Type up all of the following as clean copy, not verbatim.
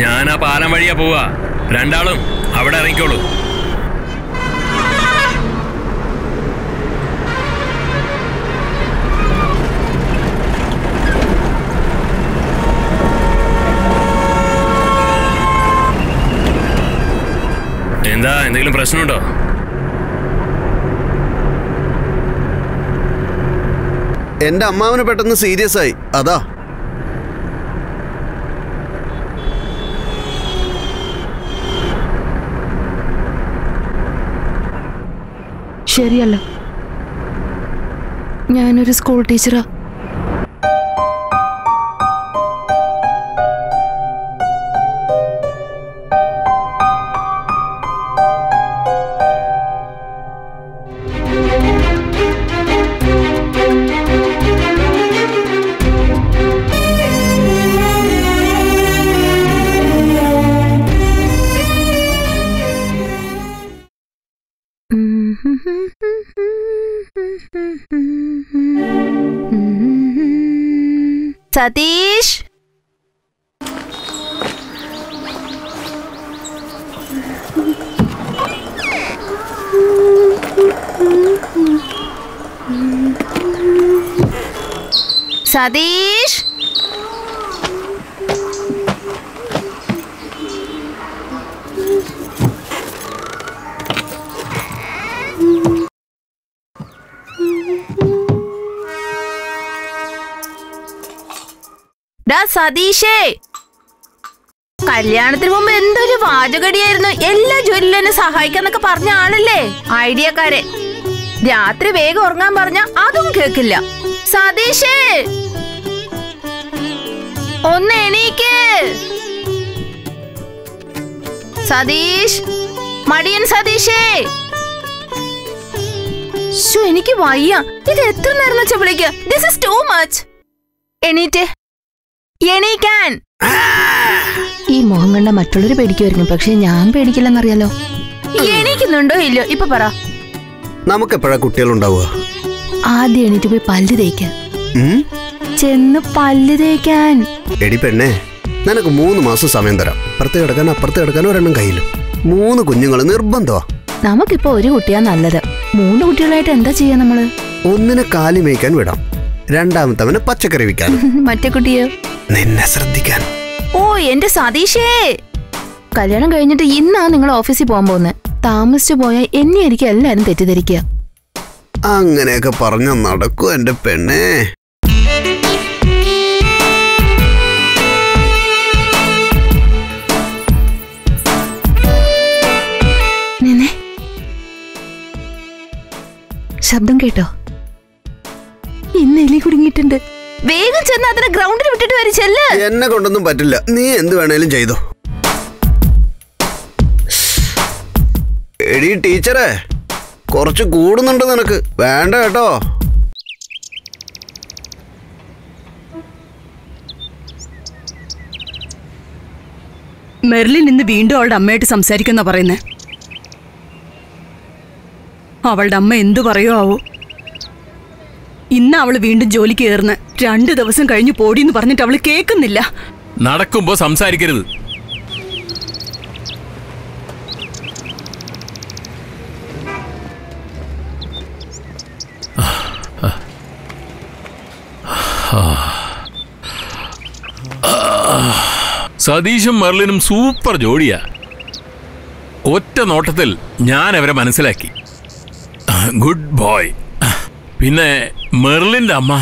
ഞാൻ ആ പാലം വഴിയാ പോവാ. രണ്ടാളും അവിടെ ഇറങ്ങിക്കോളൂ. എന്താ, എന്തെങ്കിലും പ്രശ്നമുണ്ടോ? എന്റെ അമ്മാവന് പെട്ടെന്ന് സീരിയസ് ആയി, അതാ. ശരിയല്ല, ഞാനൊരു സ്കൂൾ ടീച്ചറാ. സതീഷ്, സതീഷ്, സതീഷേ, കല്യാണത്തിന് മുമ്പ് എന്തൊരു വാചകടിയായിരുന്നു. എല്ലാ ജോലിയിലും സഹായിക്കാന്നൊക്കെ പറഞ്ഞ ആണല്ലേ ഐഡിയക്കാരെ. രാത്രി വേഗം ഉറങ്ങാൻ പറഞ്ഞ അതും കേക്കില്ല. സതീഷേ, ഒന്ന് എണീക്ക്. സതീഷ്, മടിയൻ സതീഷേ. എനിക്ക് വയ്യ, ഇത് എത്ര നേരം വെച്ചാ വിളിക്കുക. This is too much. എണീറ്റേ, എണീക്കാൻ. ഈ മുഖം കണ്ട മറ്റുള്ളവർ പേടിക്കുമായിരുന്നു, പക്ഷെ ഞാൻ പേടിക്കില്ലെന്നറിയാലോ. എണീക്കുന്നുണ്ടോ ഇല്ലോ ഇപ്പൊ പറ. നമുക്കെപ്പോഴാ കുട്ടികളുണ്ടാവുക? ആദ്യം എണീറ്റ് പോയി പല്ല് തേക്കാൻ ചെന്ന്. പല്ല് തേക്കാൻ എടി പെണ്ണെ, നിനക്ക് 3 മാസം സമയം തരാം. അപ്പുറത്ത് കിടക്കാൻ അപ്പുറത്ത് കിടക്കാൻ ഒരെണ്ണം കയ്യിലും. 3 കുഞ്ഞുങ്ങൾ നിർബന്ധമാ. നമുക്കിപ്പോ ഒരു കുട്ടിയാ നല്ലത്. 3 കുട്ടികളായിട്ട് എന്താ ചെയ്യാ? നമ്മള് ഒന്നിനെ കാലി മേയ്ക്കാൻ വിടാം, രണ്ടാമത്തവനെ പച്ചക്കറി വിൽക്കാൻ, മറ്റേ കുട്ടിയോ നിന്നെ ശ്രദ്ധിക്കാൻ. ഓ എന്റെ സതീഷേ, കല്യാണം കഴിഞ്ഞിട്ട് ഇന്നാ നിങ്ങൾ ഓഫീസിൽ പോകാൻ പോകുന്നത്. താമസിച്ചു പോയാൽ എന്നെ ആയിരിക്കും എല്ലാരും തെറ്റിദ്ധരിക്കുക. അങ്ങനെയൊക്കെ പറഞ്ഞ നടക്കൂ എന്റെ പെണ്ണേ. നിന്നെ ശബ്ദം കേട്ടോ? ഇന്ന് എലി കുടുങ്ങിയിട്ടുണ്ട്. വേഗം ചെന്ന് അതിനെ ഗ്രൗണ്ടിൽ വിട്ടിട്ട് വരി. ചെല്ല്. എന്നെ കൊണ്ടൊന്നും പറ്റില്ല, നീ എന്ത് വേണേലും ചെയ്തോ. എടി ടീച്ചറെ, കുറച്ച് കൂടുന്നുണ്ട് നിനക്ക്. വേണ്ട കേട്ടോ. മെർലിൻ ഇന്ന് വീണ്ടും അവളുടെ അമ്മയായിട്ട് സംസാരിക്കുന്ന പറയുന്നേ. അവളുടെ അമ്മ എന്തു പറയുമോ? ഇന്ന് അവള് വീണ്ടും ജോലിക്ക് കയറുന്ന 2 ദിവസം കഴിഞ്ഞു പോടിയെന്ന് പറഞ്ഞിട്ട് അവള് കേൾക്കുന്നില്ല. നടക്കുമ്പോ സംസാരിക്കരുത്. സതീഷും മെർലിനും സൂപ്പർ ജോഡിയാ. ഒറ്റ നോട്ടത്തിൽ ഞാൻ അവരെ മനസ്സിലാക്കി. Good boy. പിന്നെ മെർലിൻ്റെ അമ്മ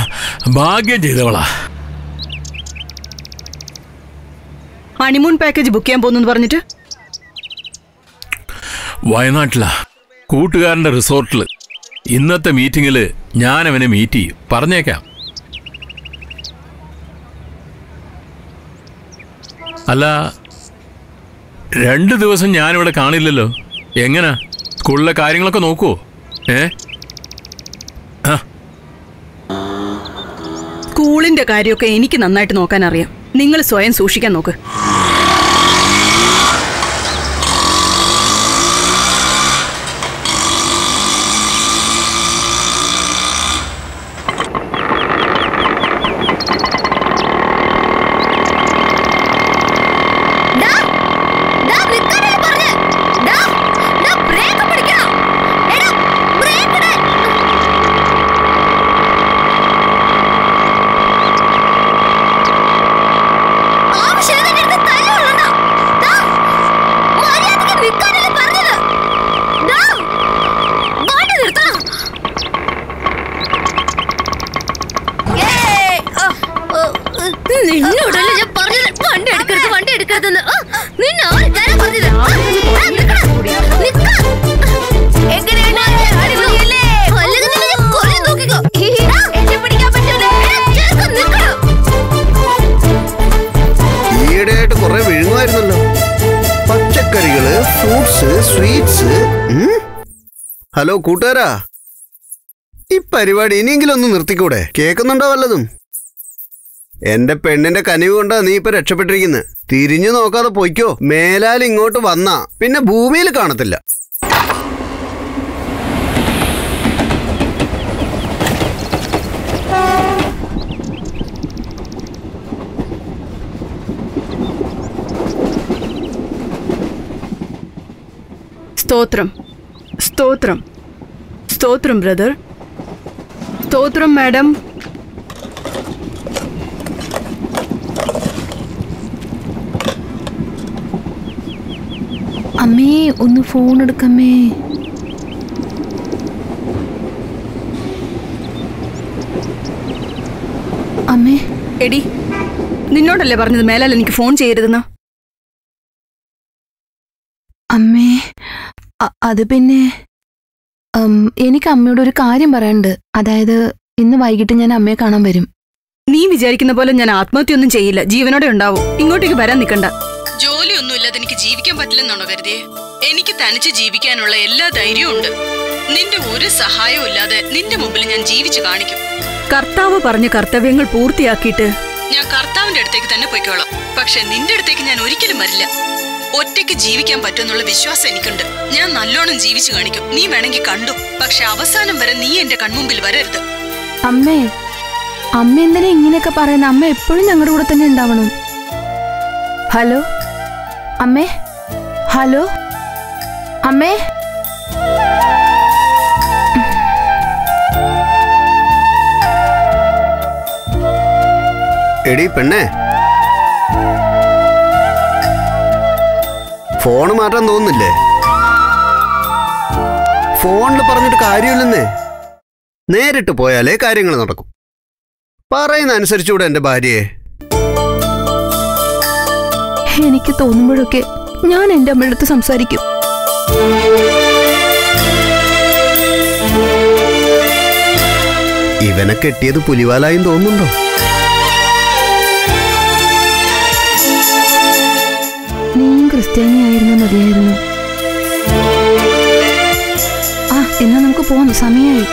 ഭാഗ്യം ചെയ്തവളാ. ഹണിമൂൺ പാക്കേജ് ബുക്ക് ചെയ്യാൻ പോകുന്നു പറഞ്ഞിട്ട് വയനാട്ടിലാ കൂട്ടുകാരൻ്റെ റിസോർട്ടിൽ. ഇന്നത്തെ മീറ്റിങ്ങിൽ ഞാൻ അവനെ മീറ്റ് ചെയ്യും, പറഞ്ഞേക്കാം. അല്ല, 2 ദിവസം ഞാനിവിടെ കാണില്ലല്ലോ. എങ്ങനെ സ്കൂളിലെ കാര്യങ്ങളൊക്കെ നോക്കുവോ? സ്കൂളിന്റെ കാര്യമൊക്കെ എനിക്ക് നന്നായിട്ട് നോക്കാൻ അറിയാം. നിങ്ങൾ സ്വയം സൂക്ഷിക്കാൻ നോക്ക്. ദാ ഹലോ കൂട്ടുകാരാ, ഈ പരിപാടി ഇനിയെങ്കിലും ഒന്ന് നിർത്തിക്കൂടെ? കേൾക്കുന്നുണ്ടോ വല്ലതും? എന്റെ പെണ്ണിന്റെ കനിവ് കൊണ്ടാ നീ ഇപ്പൊ രക്ഷപ്പെട്ടിരിക്കുന്നത്. തിരിഞ്ഞു നോക്കാതെ പോയിക്കോ, മേലാൽ ഇങ്ങോട്ട് വന്നാ പിന്നെ ഭൂമിയിൽ കാണത്തില്ല. స్తోత్రం స్తోత్రం స్తోత్రం బ్రదర్, స్తోత్రం మేడం. അമ്മേ ഒന്ന് ഫോൺ എടുക്കമ്മേ. അമ്മേ, എടി നിന്നോടല്ലേ പറഞ്ഞത് മേലാൽ എനിക്ക് ഫോൺ ചെയ്യരുതെന്ന്? അമ്മേ അത് പിന്നെ എനിക്ക് അമ്മയോട് ഒരു കാര്യം പറയാനുണ്ട്. അതായത് ഇന്ന് വൈകിട്ട് ഞാൻ അമ്മയെ കാണാൻ വരും. നീ വിചാരിക്കുന്ന പോലെ ഞാൻ ആത്മഹത്യ ഒന്നും ചെയ്യില്ല, ജീവനോടെ ഉണ്ടാവും. ഇങ്ങോട്ടേക്ക് വരാൻ നിൽക്കണ്ട. ജോലിയൊന്നും ഇല്ലാതെ എനിക്ക് ജീവിക്കാൻ പറ്റില്ലെന്നാണോ കരുതിയേ? എനിക്ക് തനിച്ച് ജീവിക്കാനുള്ള എല്ലാ ധൈര്യവും ഉണ്ട്. നിന്റെ ഒരു സഹായവും ഇല്ലാതെ നിന്റെ മുമ്പിൽ ഞാൻ ജീവിച്ചു കാണിക്കും. കർത്താവ് പറഞ്ഞ കർത്തവ്യങ്ങൾ പൂർത്തിയാക്കിയിട്ട് ഞാൻ കർത്താവിന്റെ അടുത്തേക്ക് തന്നെ പോയിക്കോളാം. പക്ഷെ നിന്റെ അടുത്തേക്ക് ഞാൻ ഒരിക്കലും വരില്ല. ഒറ്റയ്ക്ക് ജീവിക്കാൻ പറ്റുമെന്നുള്ള വിശ്വാസം എനിക്കുണ്ട്. ഞാൻ നല്ലോണം ജീവിച്ചു കാണിക്കും. നീ വേണമെങ്കിൽ കണ്ടു, പക്ഷെ അവസാനം വരെ നീ എന്റെ കൺമുമ്പിൽ വരരുത്. അമ്മേ, അമ്മ എന്തിനാ ഇങ്ങനെയൊക്കെ പറയുന്നത്? അമ്മ എപ്പോഴും ഞങ്ങളുടെ കൂടെ തന്നെ ഉണ്ടാവണം. ഹലോ അമ്മേ, ഹലോ അമ്മേ. എടി പെണ്ണേ, ഫോണ് മാറ്റാൻ തോന്നുന്നില്ലേ? ഫോണിൽ പറഞ്ഞിട്ട് കാര്യമില്ലെന്നേ, നേരിട്ട് പോയാലേ കാര്യങ്ങൾ നടക്കും. പറയുന്ന അനുസരിച്ചുകൂടെ എൻ്റെ ഭാര്യയെ. എനിക്ക് തോന്നുമ്പോഴൊക്കെ ഞാൻ എൻ്റെ അമ്മയുടെ അടുത്ത് സംസാരിക്കും. ഇവനെ കെട്ടിയത് പുലിവാലായും തോന്നുന്നുണ്ടോ? ക്രിസ്ത്യാനിയായിരുന്ന മതിയായിരുന്നു. ആ എന്നാ നമുക്ക് പോവാം, സമയമായി.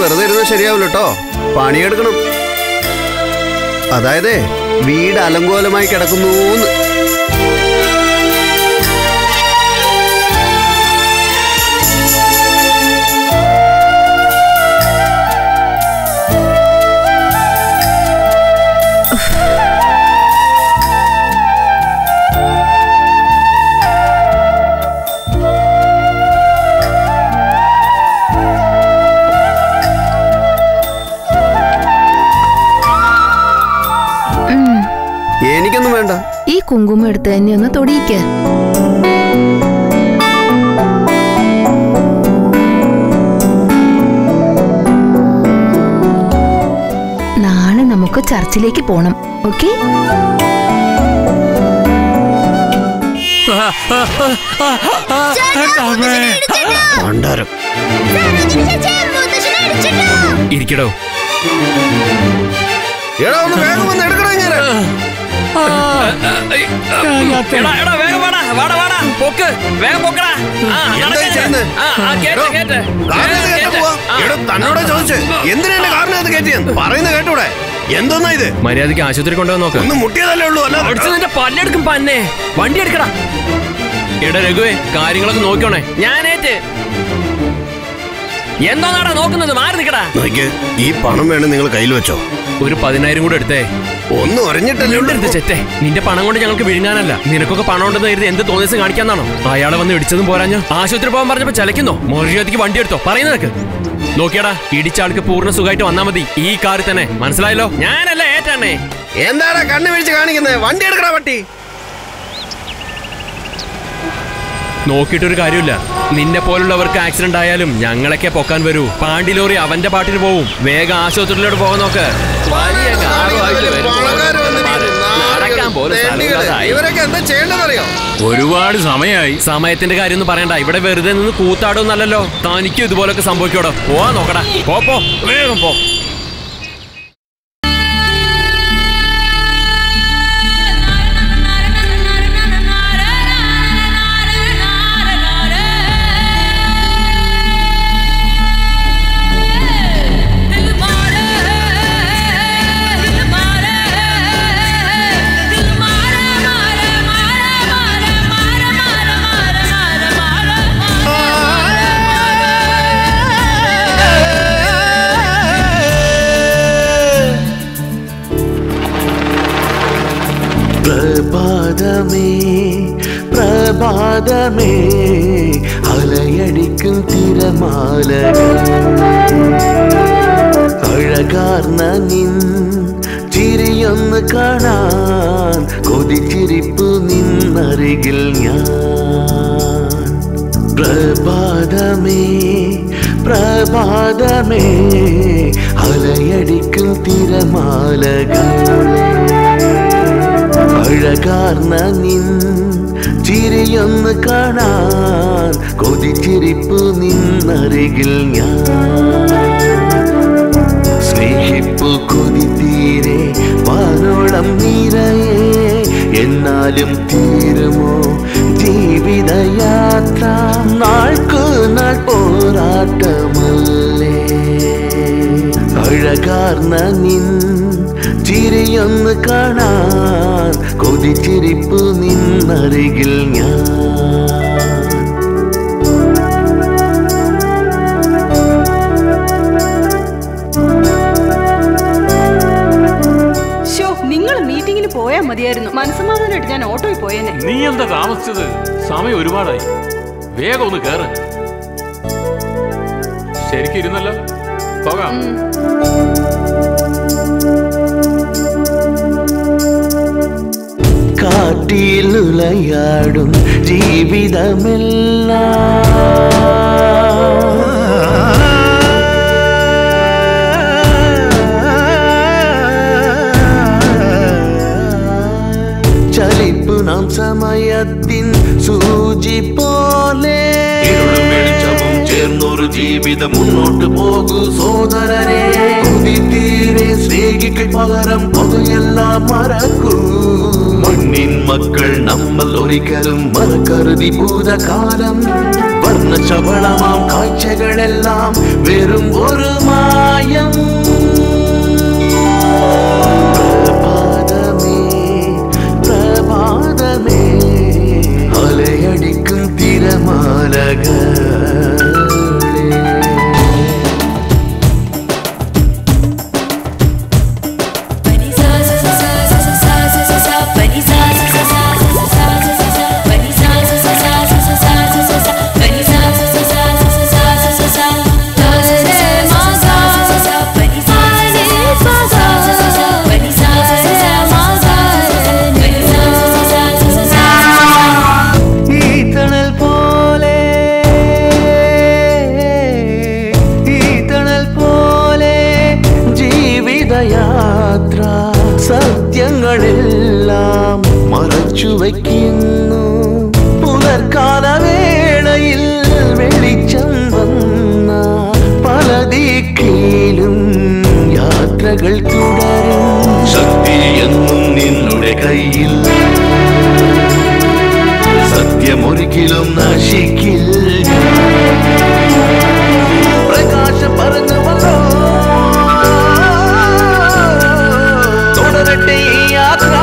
വെറുതെ ഇരുന്നാൽ ശരിയാവില്ല കേട്ടോ, പണിയെടുക്കണം. അതായത് വീട് അലങ്കോലമായി കിടക്കുന്നൂന്ന്. ഈ കുങ്കുമം എടുത്ത് തന്നെ ഒന്ന് തൊടിയിക്ക. നാളെ നമുക്ക് ചർച്ചിലേക്ക് പോണം, ഓക്കെ? മര്യാദക്ക് ആശുപത്രി കൊണ്ടുവന്ന് നോക്ക്. പല്ലെടുക്കും പന്നെ വണ്ടി എടുക്കടാ. എടാ രഘുവേ, കാര്യങ്ങളൊക്കെ നോക്കണേ. ഞാനേറ്റ് എന്തോന്നാടാ നോക്കുന്നത്? മാറി നിൽക്കടാ. ഈ പണം വേണം, നിങ്ങൾ കയ്യിൽ വെച്ചോ. ഒരു 10,000 കൂടെ എടുത്തേ. ഒന്നും അറിഞ്ഞിട്ടല്ലേ ചെറ്റേ. നിന്റെ പണം കൊണ്ട് ഞങ്ങൾക്ക് വിഴുങ്ങാനല്ല. നിനക്കൊക്കെ പണം ഉണ്ടെന്ന് കരുതി എന്ത് തോന്നിയസം കാണിക്കാന്നാണോ? അയാളെ വന്ന് ഇടിച്ചതും പോരാഞ്ഞോ ആശുപത്രി പോകാൻ പറഞ്ഞപ്പോ ചലക്കുന്നോ? മര്യാദക്ക് വണ്ടി എടുത്തോ. പറയുന്നതൊക്കെ നോക്കിയാടാ. ഇടിച്ച ആൾക്ക് പൂർണ്ണ സുഖമായിട്ട് വന്നാ മതി. ഈ കാറിൽ തന്നെ. മനസ്സിലായല്ലോ? ഞാനല്ല ഏറ്റാണേ. എന്താടാ കണ്ണു വീഴ്ച കാണിക്കുന്നത്? വണ്ടി എടുക്കടാ പട്ടി. നോക്കിയിട്ടൊരു കാര്യമില്ല. നിന്നെ പോലുള്ളവർക്ക് ആക്സിഡന്റ് ആയാലും ഞങ്ങളൊക്കെ പൊക്കാൻ വരൂ. പാണ്ടി ലോറി അവന്റെ പാട്ടിന് പോവും. വേഗം ആശുപത്രിയിലോട്ട് പോകാൻ നോക്ക്. ഒരുപാട് സമയമായി. സമയത്തിന്റെ കാര്യം പറയണ്ട. ഇവിടെ വെറുതെ നിന്ന് കൂത്താടൊന്നല്ലോ. തനിക്കും ഇതുപോലൊക്കെ സംഭവിക്കോടോ. പോവാ നോക്കടാ. പോ വേഗം പോ. പ്രഭാതമേ പ്രഭാതമേ അലയടിക്കും തിരമാലകൾ, അഴകാർന്ന നിൻ ചിരിയൊന്ന് കാണാൻ കൊതിച്ചിരിപ്പു നിന്നരികിൽ ഞാൻ. പ്രഭാതമേ പ്രഭാതമേ അലയടിക്കും തിരമാലകൾ, അഴകാർന്ന നിൻ ചിരിയൊന്ന് കാണാൻ കൊതിച്ചിരിപ്പു നിന്നരികിൽ ഞാൻ. സ്നേഹിപ്പു കൊതിത്തീരെ വാനോളം നിറയെ, എന്നാലും തീരുമോ ജീവിതയാത്ര? നാൾക്കു നാൾ പോരാട്ടമല്ലേ? അഴകാർന്ന നിൻ ചിരിയൊന്ന് കാണാൻ കൊതിച്ചിരിപ്പു നിന്നരികിൽ ഞാൻ. നിങ്ങൾ മീറ്റിംഗിന് പോയാൽ മതിയായിരുന്നു. മനസ്സമാധാനമായിട്ട് ഞാൻ ഓട്ടോയിൽ പോയേനെ. നീ എന്താ താമസിച്ചത്? സമയം ഒരുപാടായി. വേഗം ഒന്ന് കേറ്. ശരിക്കും ഇരുന്നല്ലോ. പോകാം. കാറ്റിലുലയാടും ജീവിതമെല്ലാം ചലിപ്പു നാം സമയത്തിൻ സൂചി പോലെ. ചേർന്നൊരു ജീവിതം മുന്നോട്ട് പോകൂ സോദരനെ. കൊതിത്തീരെ സ്നേഹിക്ക് പകരം കൊതുയെല്ലാം മറക്കൂ. മണ്ണിൻ മക്കൾ നമ്മൾ ഒരിക്കലും മറക്കരുതി ഭൂതകാലം. വർണ്ണശബളമാം കാഴ്ചകളെല്ലാം വെറും ഒരു മായം. പ്രഭാതമേ പ്രഭാതമേ അലയടിക്കും തിരമാലകൾ. പുലർക്കാലവേളയിൽ വെളിച്ചം വന്ന പല ദിക്കിലും യാത്രകൾ തുടരും. ശക്തിയെന്നും നിന്നുടെ കയ്യിൽ, സത്യമൊരിക്കലും നശിക്കില്ല. പ്രകാശം പറഞ്ഞു വന്നോ, തുടരട്ടെ ഈ യാത്ര.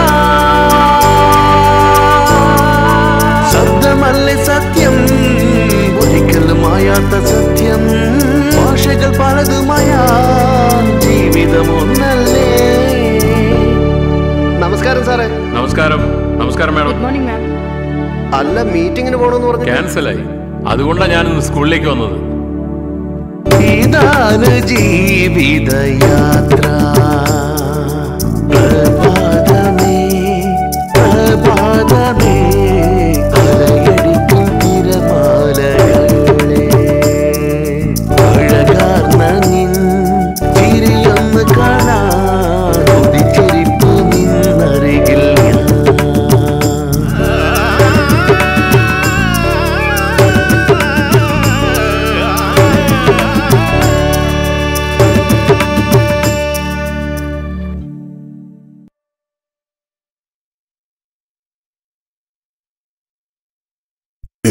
ശബ്ദമല്ലേ സത്യം, ഒരിക്കലും മായാത്ത സത്യം. ഭാഷകൾ പലതുമായ ജീവിതമൊന്നല്ലേ. നമസ്കാരം സാറേ. നമസ്കാരം. നമസ്കാരം മാഡം. Good morning ma'am. അല്ല, മീറ്റിംഗിന് പോകണമെന്ന് പറഞ്ഞു ക്യാൻസലായി. അതുകൊണ്ടാണ് ഞാനിന്ന് സ്കൂളിലേക്ക് വന്നത്. ഇതാണ് ജീവിതയാത്ര. പ്രഭാതമേ പ്രഭാതമേ അലയടിക്കും തിരമാലകളെ. അഴകാർന്ന നിൻ ചിരിയൊന്ന് കാണാൻ കൊതിച്ചിരിപ്പു നിന്നരികിൽ.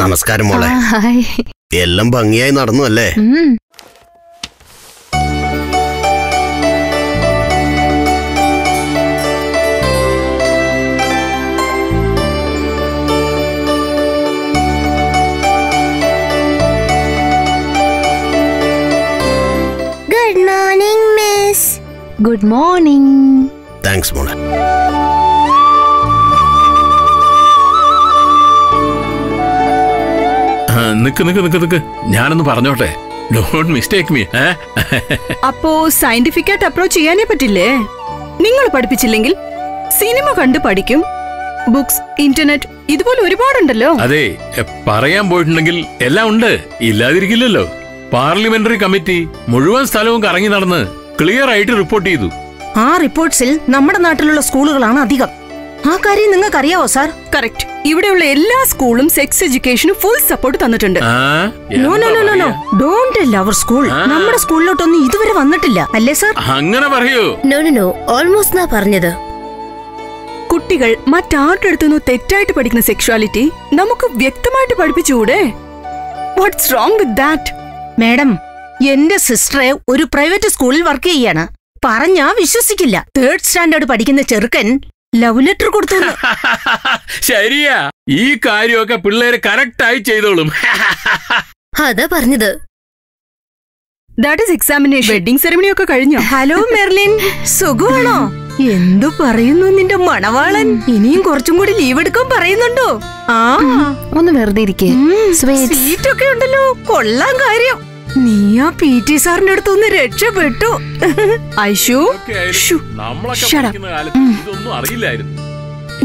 നമസ്കാരം മോളെ. എല്ലാം ഭംഗിയായി നടന്നു അല്ലേ? Good morning miss. Good morning. Thanks മോളെ. നിക്ക് നിക്ക് നിക്ക് നിക്ക്, ഞാനൊന്ന് പറഞ്ഞോട്ടെ. Don't mistake me. അപ്പോ സയന്റിഫിക് ആയിട്ട് അപ്രോച്ച് ചെയ്യാനേ പറ്റില്ലേ? നിങ്ങൾ പഠിപ്പിച്ചില്ലെങ്കിൽ സിനിമ കണ്ടു പഠിക്കും. ബുക്സ്, ഇന്റർനെറ്റ്, ഇതുപോലെ ഒരുപാടുണ്ടല്ലോ. അതെ, പറയാൻ പോയിട്ടുണ്ടെങ്കിൽ എല്ലാം ഉണ്ട്, ഇല്ലാതിരിക്കില്ലല്ലോ. പാർലമെന്ററി കമ്മിറ്റി മുഴുവൻ സ്ഥലവും കറങ്ങി നടന്ന് ക്ലിയർ ആയിട്ട് റിപ്പോർട്ട് ചെയ്തു. ആ റിപ്പോർട്ട്സിൽ നമ്മുടെ നാട്ടിലുള്ള സ്കൂളുകളാണ് അധികം. ആ കാര്യം നിങ്ങൾക്ക് അറിയാവോ സാർ? കറക്റ്റ്. ഇവിടെയുള്ള എല്ലാ സ്കൂളും സെക്സ് എഡ്യൂക്കേഷന് ഫുൾ സപ്പോർട്ട് തന്നിട്ടുണ്ട്. No no no no no, don't tell our school. നമ്മുടെ സ്കൂളിലോട്ടൊന്നും ഇതുവരെ വന്നിട്ടില്ല അല്ലേ സാർ? അങ്ങനെ പറയൂ. നോ നോ നോ, ഓൾമോസ്റ്റ് ഞാൻ പറഞ്ഞത് കുട്ടികൾ മറ്റാരുടെ അടുത്തുനിന്ന് തെറ്റായിട്ട് പഠിക്കുന്ന സെക്ഷ്വാലിറ്റി നമുക്ക് വ്യക്തമായിട്ട് പഠിപ്പിച്ചുകൂടെ? What's wrong with that? Madam, എന്റെ സിസ്റ്ററെ ഒരു പ്രൈവറ്റ് സ്കൂളിൽ വർക്ക് ചെയ്യാണ്. പറഞ്ഞാ വിശ്വസിക്കില്ല. തേർഡ് സ്റ്റാൻഡേർഡ് പഠിക്കുന്ന ചെറുക്കൻ ലവ് ലെറ്റർ കൊടുത്തു. ശരിയാ, ഈ കാര്യമൊക്കെ പിള്ളേര് കറക്റ്റ് ആയി ചെയ്തോളും. അതാ പറഞ്ഞത്. That is examination. Wedding ceremony ഒക്കെ കഴിഞ്ഞോ? ഹലോ മെർലിൻ, സുഖമാണോ? എന്തു പറയുന്നു നിന്റെ മണവാളൻ? ഇനിയും കുറച്ചും കൂടി ലീവ് എടുക്കാൻ പറയുന്നുണ്ടോ? ആ, ഒന്ന് വെറുതെ ഇരിക്കേ. സ്വീറ്റ് ഒക്കെ ഉണ്ടല്ലോ, കൊള്ളാൻ കാര്യം. നീ ആ PT സാറിന്റെ അടുത്തൊന്ന് രക്ഷപ്പെട്ടു. Aishu,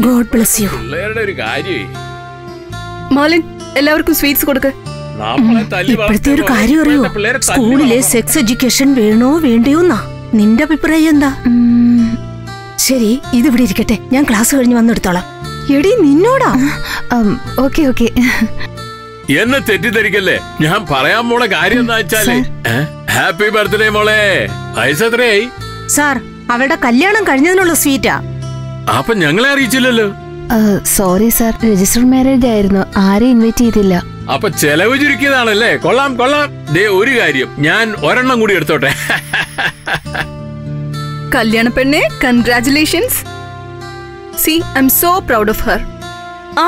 god bless you. മോളിൻ, എല്ലാവർക്കും സ്വീറ്റ്സ് കൊടുക്ക്. ഇപ്പോഴത്തെ ഒരു കാര്യം അറിയോ? സ്കൂളിലെ സെക്സ് എഡ്യൂക്കേഷൻ വേണോ വേണ്ടയോന്നാ. നിന്റെ അഭിപ്രായം എന്താ? ശരി, ഇതിവിടെ ഇരിക്കട്ടെ, ഞാൻ ക്ലാസ് കഴിഞ്ഞ് വന്നെടുത്തോളാം. എടി നിന്നോടാ. ഓക്കെ ഓക്കെ, എന്നെ തെറ്റിദ്ധരിക്കല്ലേ. ഞാൻ പറയാൻ പോണ കാര്യം എന്താ വെച്ചാല്, ഹാപ്പി ബർത്ത്ഡേ മോളെ. വയസ്സെത്രയായി? സാർ, അവളുടെ കല്യാണം കഴിഞ്ഞതിനുള്ള സ്വീറ്റാ. അപ്പൊ ഞങ്ങളെ അറിയിച്ചില്ലല്ലോ. സോറി സാർ, രജിസ്റ്റർ മാരേജ് ആയിരുന്നു, ആരെ ഇൻവൈറ്റ് ചെയ്തില്ല. അപ്പൊ ചെലവ് ചുരുക്കിയതാണല്ലേ. കൊള്ളാം കൊള്ളാം. ദേ ഒരു കാര്യം, ഞാൻ ഒരെണ്ണം കൂടി എടുത്തോട്ടെ. കല്യാണ പെണ്ണെ, congratulations. See, I am so proud of her.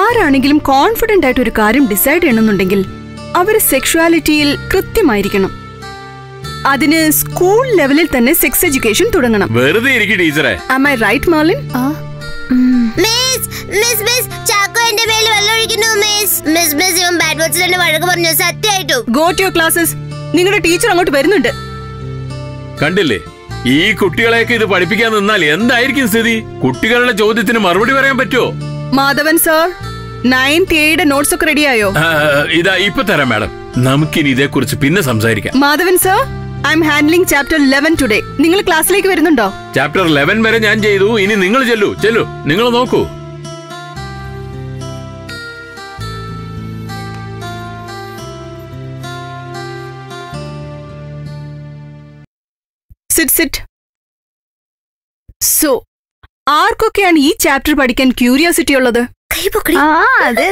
ആരാണെങ്കിലും കോൺഫിഡന്റ് ആയിട്ട് ഒരു കാര്യം ഡിസൈഡ് ചെയ്യണമെന്നുണ്ടെങ്കിൽ അവർ സെക്ഷുവാലിറ്റിയിൽ കൃത്യമായിരിക്കണം. അതിന് സ്കൂൾ ലെവലിൽ തന്നെ സെക്സ് എഡ്യൂക്കേഷൻ തുടങ്ങണം. വെറുതെ ഇരിക്കേ ടീച്ചറെ. Am I right Molin? Miss miss miss, Chacko എന്റെ മേൽ വെള്ളം ഒഴിക്കുന്നു. മിസ് മിസ് മിസ്, ഇവൻ ബാഡ് വേർഡ്സ് തന്നെ വഴക്ക് പറഞ്ഞു. സത്യമായിട്ടോ? Go to your classes. നിങ്ങളുടെ ടീച്ചർ അങ്ങോട്ട് വരുന്നുണ്ട്. കണ്ടില്ലേ, ഈ കുട്ടികളെയൊക്കെ ഇത് പഠിപ്പിക്കാൻ നിന്നാൽ എന്തായിരിക്കും സ്ഥിതി? കുട്ടികളുടെ ചോദ്യത്തിന് മറുപടി പറയാൻ പറ്റുമോ? Madhavan sir, 9th A notes ഒക്കെ റെഡിയായോ? ഇതാ ഇപ്പൊ തരാം മാഡം. നമുക്കിനി ഇതേക്കുറിച്ച് പിന്നെ സംസാരിക്കാം. Madhavan sir, I M handling chapter 11 today. നിങ്ങൾ ക്ലാസ്സിലേക്ക് വരുന്നുണ്ടോ? ചാപ്റ്റർ 11 വരെ ഞാൻ ചെയ്തു, ഇനി നിങ്ങൾ ചെല്ലു. ചെല്ലു, നിങ്ങൾ നോക്കൂ. Sit sit. So, आर्कोक्कयान ई चैप्टर पढ़िक्कान क्यूरियोसिटी उल्लतु? कई पोक्कड़ी अदे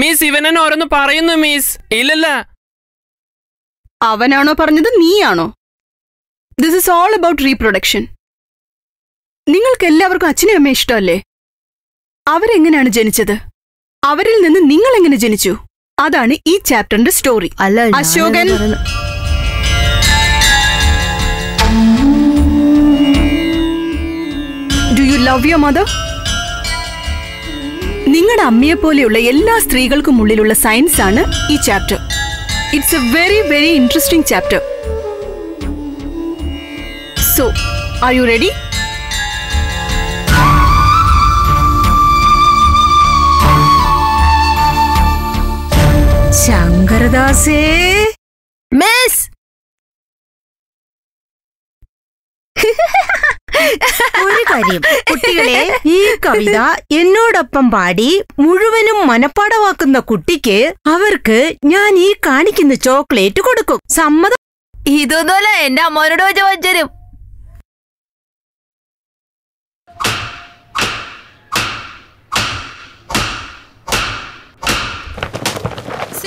मिस इवन एन ओरोनु പറയുന്നു മിസ് ഇല്ലല്ല അവനാണോ പറഞ്ഞത് നീയാണോ This is all about reproduction. നിങ്ങൾക്കെല്ലാവർക്കും അച്ഛനും അമ്മയും ഇഷ്ടമല്ലേ? അവരെങ്ങനെയാണ് ജനിച്ചത്? അവരിൽ നിന്ന് നിങ്ങൾ എങ്ങനെ ജനിച്ചു? അതാണ് ഈ ചാപ്റ്ററിന്റെ story. Ashokan Do you love your mother? നിങ്ങളുടെ അമ്മയെ പോലെയുള്ള എല്ലാ സ്ത്രീകൾക്കും ഉള്ളിലുള്ള സയൻസ് ആണ് ഈ chapter. It's a very very interesting chapter. So, are you ready? ശങ്കരദാസേ മിസ് ഒരു കാര്യം കുട്ടികളെ ഈ കവിത എന്നോടൊപ്പം പാടി മുഴുവനും മനപ്പാടവാക്കുന്ന കുട്ടിക്ക് അവർക്ക് ഞാൻ ഈ കാണിക്കുന്ന ചോക്ലേറ്റ് കൊടുക്കും സമ്മതം ഇതൊന്നല്ല എൻ്റെ അമ്മയോട് ചോദിച്ചരും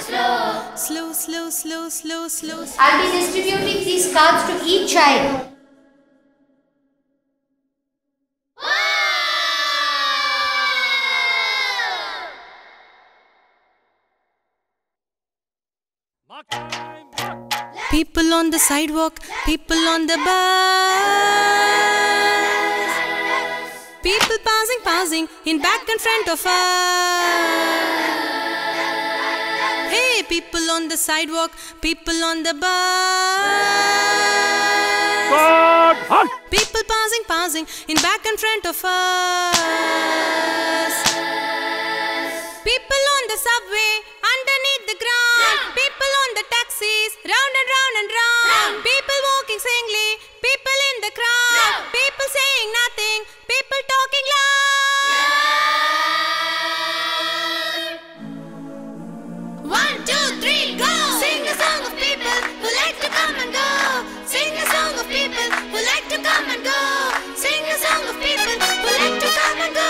or slow. Slow, slow, slow, slow, slow. I'll be distributing these cards to each child. People on the sidewalk, people on the bus, people passing in back and front of us. Hey, people on the sidewalk, people on the bus, people passing in back and front of us. People on the subway, underneath the ground, people on the taxis, round and round and round, people walking singly, people in the crowd, people saying nothing, people talking loud. 1, 2, 3, go! Sing a song of people who like to come and go. Sing a song of people who like to come and go. Sing a song of people who like to come and go.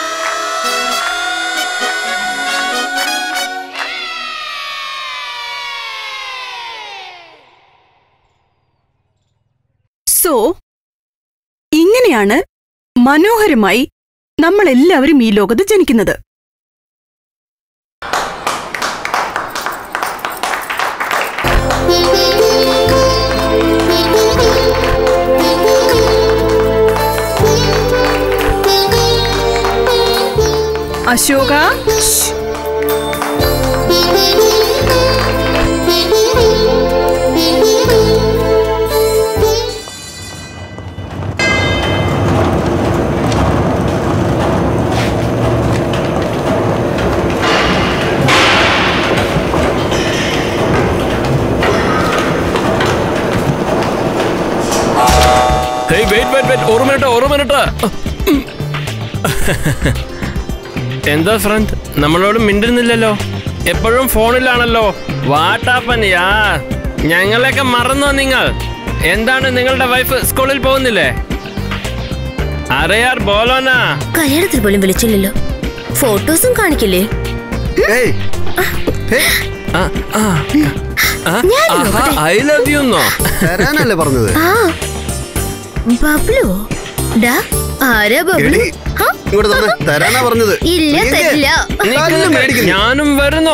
So ഇങ്ങനെയാണ് മനോഹരമായി നമ്മളെല്ലാവരും ഈ ലോകത്ത് ജനിക്കുന്നത്. അശോക എന്താ front നമ്മളോട് മിണ്ടുന്നില്ലല്ലോ എപ്പോഴും ഫോണിലാണല്ലോ വാട്ടാപ്പൻ യാ ഞങ്ങളെയൊക്കെ മറന്നോ നിങ്ങൾ എന്താണ് നിങ്ങളുടെ വൈഫ് സ്കൂളിൽ പോകുന്നില്ലേ അറിയാർ ബോലോനാ കല്യാണത്തിൽ പോലും വിളിച്ചില്ലല്ലോ ഫോട്ടോസും കാണിക്കില്ലേ ഐ ലവ് യു നോ തരാനല്ലേ പറഞ്ഞത് ബബ്ലു ഡാ ആരാ ബബ്ലു ഞാനും വരുന്നു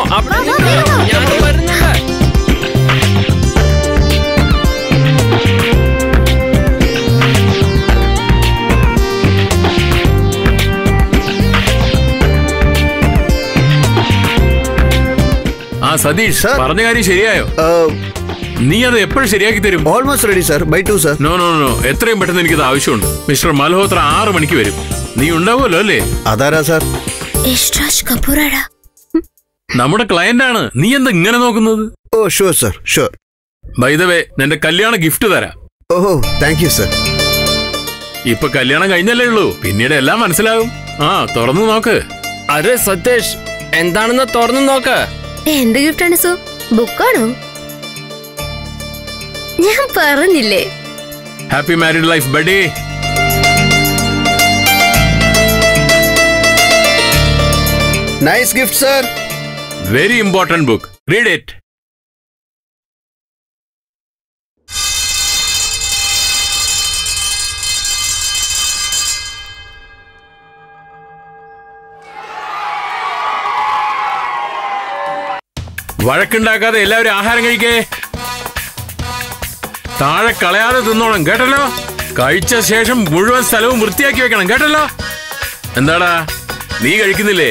ആ സതീഷ് പറഞ്ഞ കാര്യം ശരിയായോ നീ അത് എപ്പോഴും ശരിയാക്കി തരും. Almost ready sir, by 2 sir. No no no, എത്രയും പെട്ടെന്ന് എനിക്കത് ആവശ്യമുണ്ട്. മിസ്റ്റർ മൽഹോത്ര 6 മണിക്ക് വരും. നീ ഉണ്ടാവുമല്ലോ അല്ലേ? അതാരാ സർ? യശ്രാജ് കപൂറാടാ, നമ്മുടെ ക്ലയന്റ് ആണ്. നീ എന്താ ഇങ്ങനെ നോക്കുന്നത്? Oh sure sir, sure. By the way, നിന്റെ കല്യാണ ഗിഫ്റ്റ് തരാം. ഓഹോ, താങ്ക് യു സർ. ഇപ്പൊ കല്യാണം കഴിഞ്ഞല്ലേ ഉള്ളൂ, പിന്നീട് എല്ലാം മനസ്സിലാകും. ആ തുറന്നു നോക്ക്. അതെ സതീഷ്, എന്താണെന്ന് തുറന്നു നോക്ക്. എന്ത് ഗിഫ്റ്റ് ആണ് സു? ബുക്കാണോ? ഞാൻ പറഞ്ഞില്ലേ. Happy married life buddy. Nice gift sir. Very important book. Read it. വഴക്കുണ്ടാക്കാതെ എല്ലാവരും ആഹാരം കഴിക്കേ. താഴെ കളയാതെ തിന്നോണം കേട്ടല്ലോ. കഴിച്ച ശേഷം മുഴുവൻ സ്ഥലവും വൃത്തിയാക്കി വെക്കണം കേട്ടല്ലോ. എന്താടാ നീ കഴിക്കുന്നില്ലേ?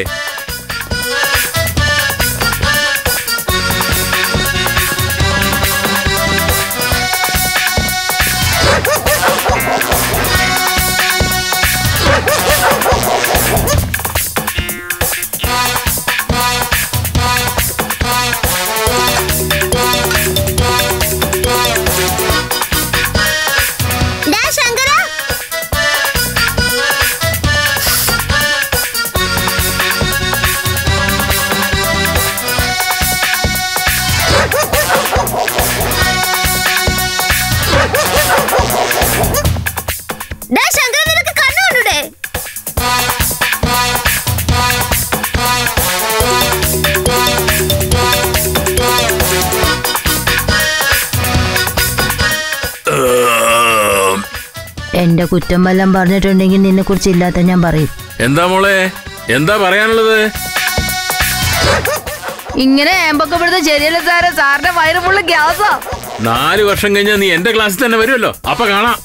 എന്റെ കുറ്റം വല്ലതും പറഞ്ഞിട്ടുണ്ടെങ്കിൽ നിന്നെ കുറിച്ച് ഇല്ലാത്ത ഞാൻ പറയും. എന്താ മോളെ, എന്താ പറയാനുള്ളത്? ഇങ്ങനെ ഏമ്പക്കപ്പെടുത്ത ശരിയല്ല സാറേ, സാറിന്റെ വയറ് ഫുള്ള് ഗ്യാസാ. 4 വർഷം കഴിഞ്ഞാൽ നീ എന്റെ ക്ലാസ്സിൽ തന്നെ വരുമല്ലോ, അപ്പൊ കാണാം.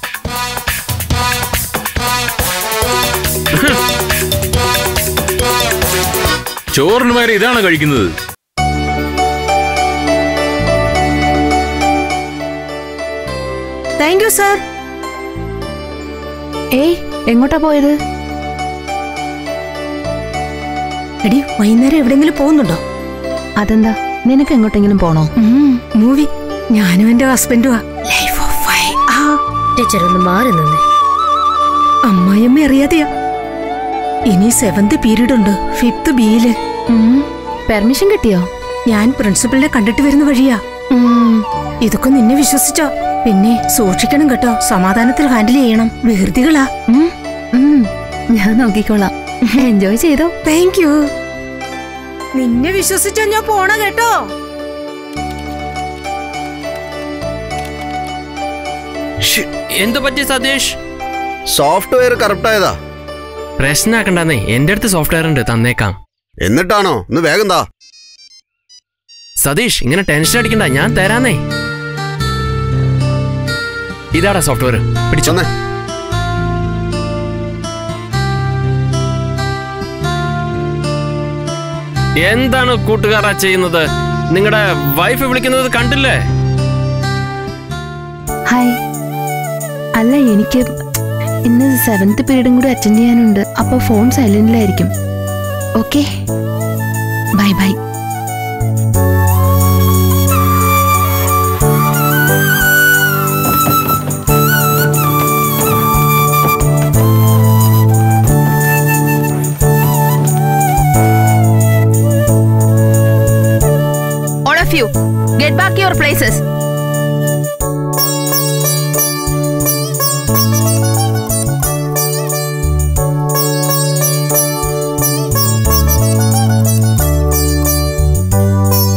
ചോറിന് വരെ ഇതാണ് കഴിക്കുന്നത്. Thank you sir. ഏയ് എങ്ങോട്ടാ പോയത്? എടി വൈകുന്നേരം എവിടെങ്കിലും പോകുന്നുണ്ടോ? അതെന്താ, നിനക്ക് എങ്ങോട്ടെങ്കിലും പോണോ? മൂവി. ഞാനും എന്റെ ഹസ്ബൻഡുവാ. അമ്മായിയമ്മ അറിയാതെയാ. ഇനി 7th പീരീഡ് ഉണ്ട്, 5th ബിയില്. പെർമിഷൻ കിട്ടിയോ? ഞാൻ പ്രിൻസിപ്പളിനെ കണ്ടിട്ട് വരുന്ന വഴിയാ. ഇതൊക്കെ നിന്നെ വിശ്വസിച്ചോ? പിന്നെ സൂക്ഷിക്കണം കേട്ടോ, സമാധാനത്തിൽ ഹാൻഡിൽ ചെയ്യണം. വികൃതികളാ. ഞാൻ നോക്കിക്കോളാം. എൻജോയ് ചെയ്തോ. Thank you. നിന്നെ വിശ്വസിച്ചോ ഞാൻ പോണ കേട്ടോ. എന്തു പറ്റി സതീഷ്? സോഫ്റ്റ്വെയർ കറപ്റ്റ് ആയതാ. പ്രശ്നമാക്കണ്ടേ, എന്റെ അടുത്ത് സോഫ്റ്റ്വെയർ ഉണ്ട്, തന്നേക്കാം. എന്നിട്ടാണോ? ഒന്ന് വേഗം താ. സതീഷ് ഇങ്ങനെ ടെൻഷൻ അടിക്കണ്ട, ഞാൻ തരാന്നേ. ഇതാടാ സോഫ്റ്റ്വെയർ, പിടിച്ചോ. എന്താണ് കൂട്ടുകാരാ ചെയ്യുന്നത്? നിങ്ങളുടെ വൈഫ് വിളിക്കുന്നത് കണ്ടില്ലേ? ഹായ്. അല്ല, എനിക്ക് ഇന്ന് 7th പീരീഡും കൂടി അറ്റൻഡ് ചെയ്യാനുണ്ട്, അപ്പൊ ഫോൺ സൈലന്റിലായിരിക്കും. Okay, bye bye. Get back to your places.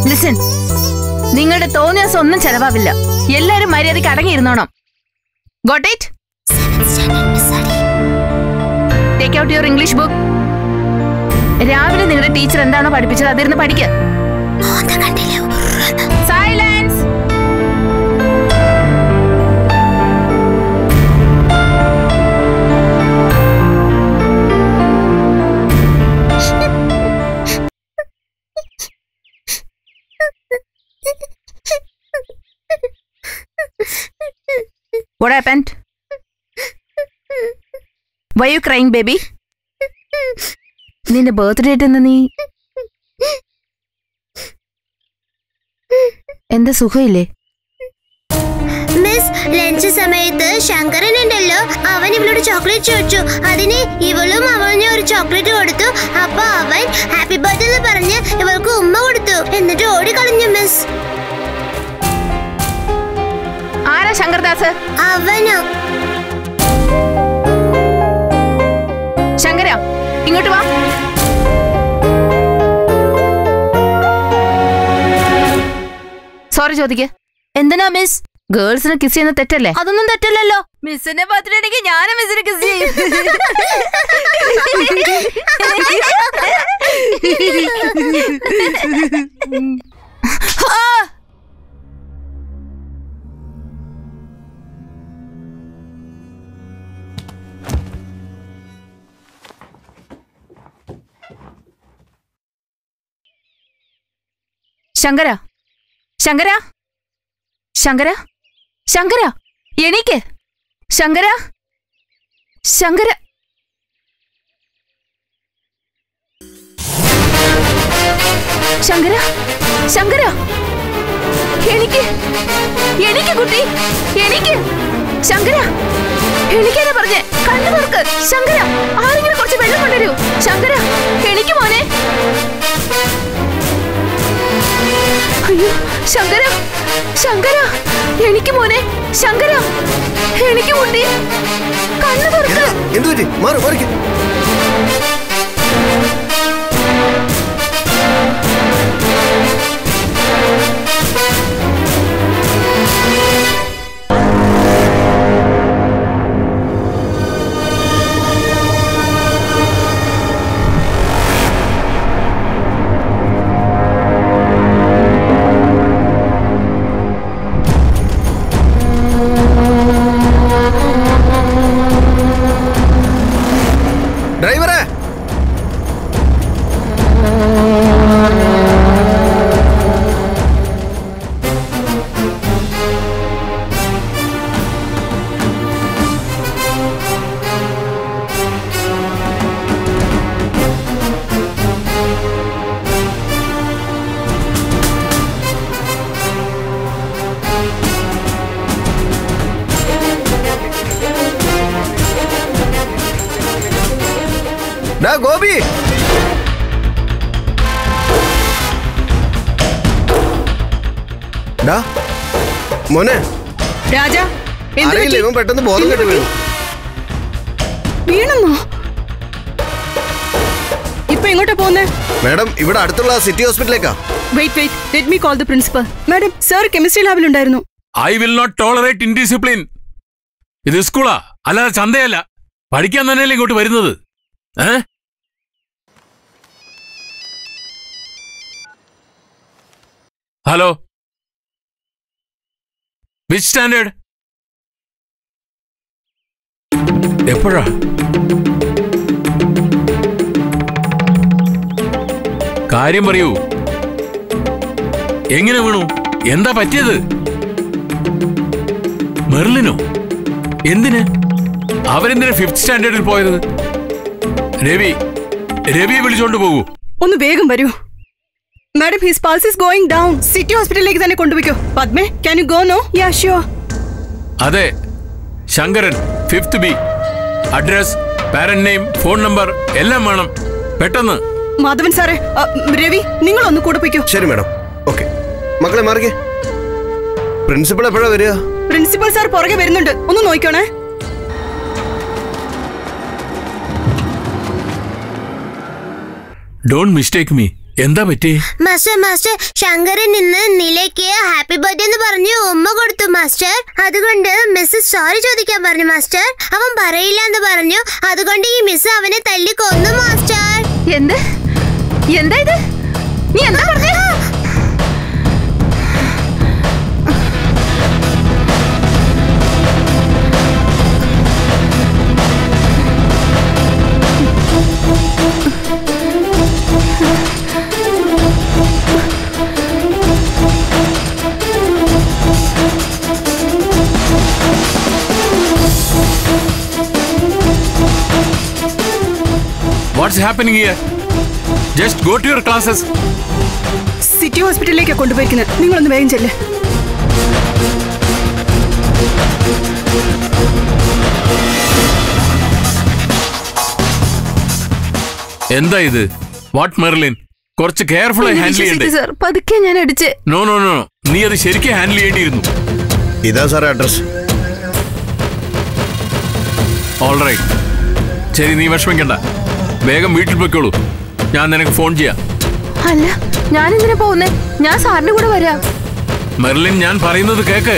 Listen, നിങ്ങളുടെ തോന്നിയാസം ഒന്നും ചെലവാവില്ല. എല്ലാരും മര്യാദയ്ക്ക് അടങ്ങിയിരുന്നോണം. Got it? Take out your English book. രാവിലെ നിങ്ങളുടെ ടീച്ചർ എന്താണോ പഠിപ്പിച്ചത് അതിരുന്ന് പഠിക്കുക. Silence. What happened? Why are you crying, baby? Nina birthday date enna nee? Enda sukhaille? Miss, lunch samayathu Shankaran undallo, avan ivlodu chocolate choichu. Adine ivalum avalne oru chocolate koduthu. Appo avan happy birthday nu parnje ivalku umma koduthu. Ennittu odi kalanju miss. Aara Shankardas? Avana. Shankara, ingottu va. Sorry Jyotike. Endana miss? Girls ने किसी ने तेट्टे ले अदूँ ने तेट्टे ले लो miss ने बात लेने की याने मिस ने किसी शंकरा शंकरा शंकरा शंकरा एणीके शंकरा शंकरा शंकरा शंकरा एणीके एणीके कुट्टी एणीके शंकरा एणीके ने പറഞ്ഞേ കണ്ണു തുറക്ക് ശങ്കര ആരെങ്കിലും കുറച്ച് വെള്ളം കൊണ്ടുവരൂ ശങ്കര എണീക്ക് മോനെ അയ്യോ ശങ്കര ശങ്കര എനിക്ക് മോനെ ശങ്കര എനിക്ക് മുണ്ടി കണ്ണു തുറക്ക് എന്തു പറ്റി മാറ് മാറിക്ക് गोभी डा मोने राजा अरे पेट बोधम मैडम इवड़ा अड़तुल्ला city hospital wait wait let me call the principal madam sir chemistry लैबिल उंडायिरुन्नु I will not tolerate indiscipline इद स्कूला अल्लादे चंदयल्ल पढ़िक्कान तन्नेयल्ले इंगोट्ट वरुन्नतु हैं हेलो विच स्टैंडर्ड एपड़ा കാര്യം പറയൂ എങ്ങനെ വീണു എന്താ പറ്റിയത് മെർലിനോ എന്തിനെ അവരെന്തിനെ 5th സ്റ്റാൻഡേർഡിൽ പോയത് രവി രവി വിളിച്ചോണ്ട് പോകൂ ഒന്ന് വേഗം വരൂ Madam, his pulse is going down. City hospital लेके जाने कोण्ड बिको. Padme, can you go now? Yeah, sure. अधे, Shankaran, 5th B. Address, parent name, phone number, एल्ला मानम. पेटना. माधवन सारे, रेवी, निंगल अन्नु कोण्ड बिको. शरी मैडम. Okay. मगले मार के. Principal अपड़ा वेरिया. Principal sir पौरगे वेरिन्दंड. उन्होंने नोई क्यों ना? Don't mistake me. എന്താ പറ്റി മാസ്റ്റർ മാസ്റ്റർ ശങ്കരൻ ഇന്ന് നിലയ്ക്ക് ഹാപ്പി ബർത്ത്ഡേ എന്ന് പറഞ്ഞു ഉമ്മ കൊടുത്തു മാസ്റ്റർ അതുകൊണ്ട് മിസ് സോറി ചോദിക്കാൻ പറഞ്ഞു മാസ്റ്റർ അവൻ പറയില്ല എന്ന് പറഞ്ഞു അതുകൊണ്ട് ഈ മിസ് അവനെ തല്ലി കൊന്നു മാസ്റ്റർ എന്ത് എന്താ ഇത് നീ എന്താ പറഞ്ഞേ What's happening here? Just go to your classes. City hospital like kondu poikina. Ningal onnu veyam chelle. എന്താ ഇത്? What Merlin? കുറച്ച് കെയർഫുൾ ആയി ഹാൻഡിൽ ചെയ്യണ്ടേ? സർ, പതുക്കെ ഞാൻ അടിച്ചേ. No no no. നീ അത് ശരിക്കും ഹാൻഡിൽ ചെയ്യേണ്ടിയിരുന്നു. ഇതാ സാർ അഡ്രസ്. ഓൾറൈറ്റ്. ശരി നീ വിഷമിക്കണ്ട. വേഗം വീട്ടിൽ പോയിക്കോളൂ. ഞാൻ നിനക്ക് ഫോൺ ചെയ്യാം. അല്ല, ഞാൻ എന്തിനാ പോകുന്നേ? ഞാൻ സാറിന്റെ കൂടെ വരാം. മെർലിൻ ഞാൻ പറയുന്നത് കേക്ക്.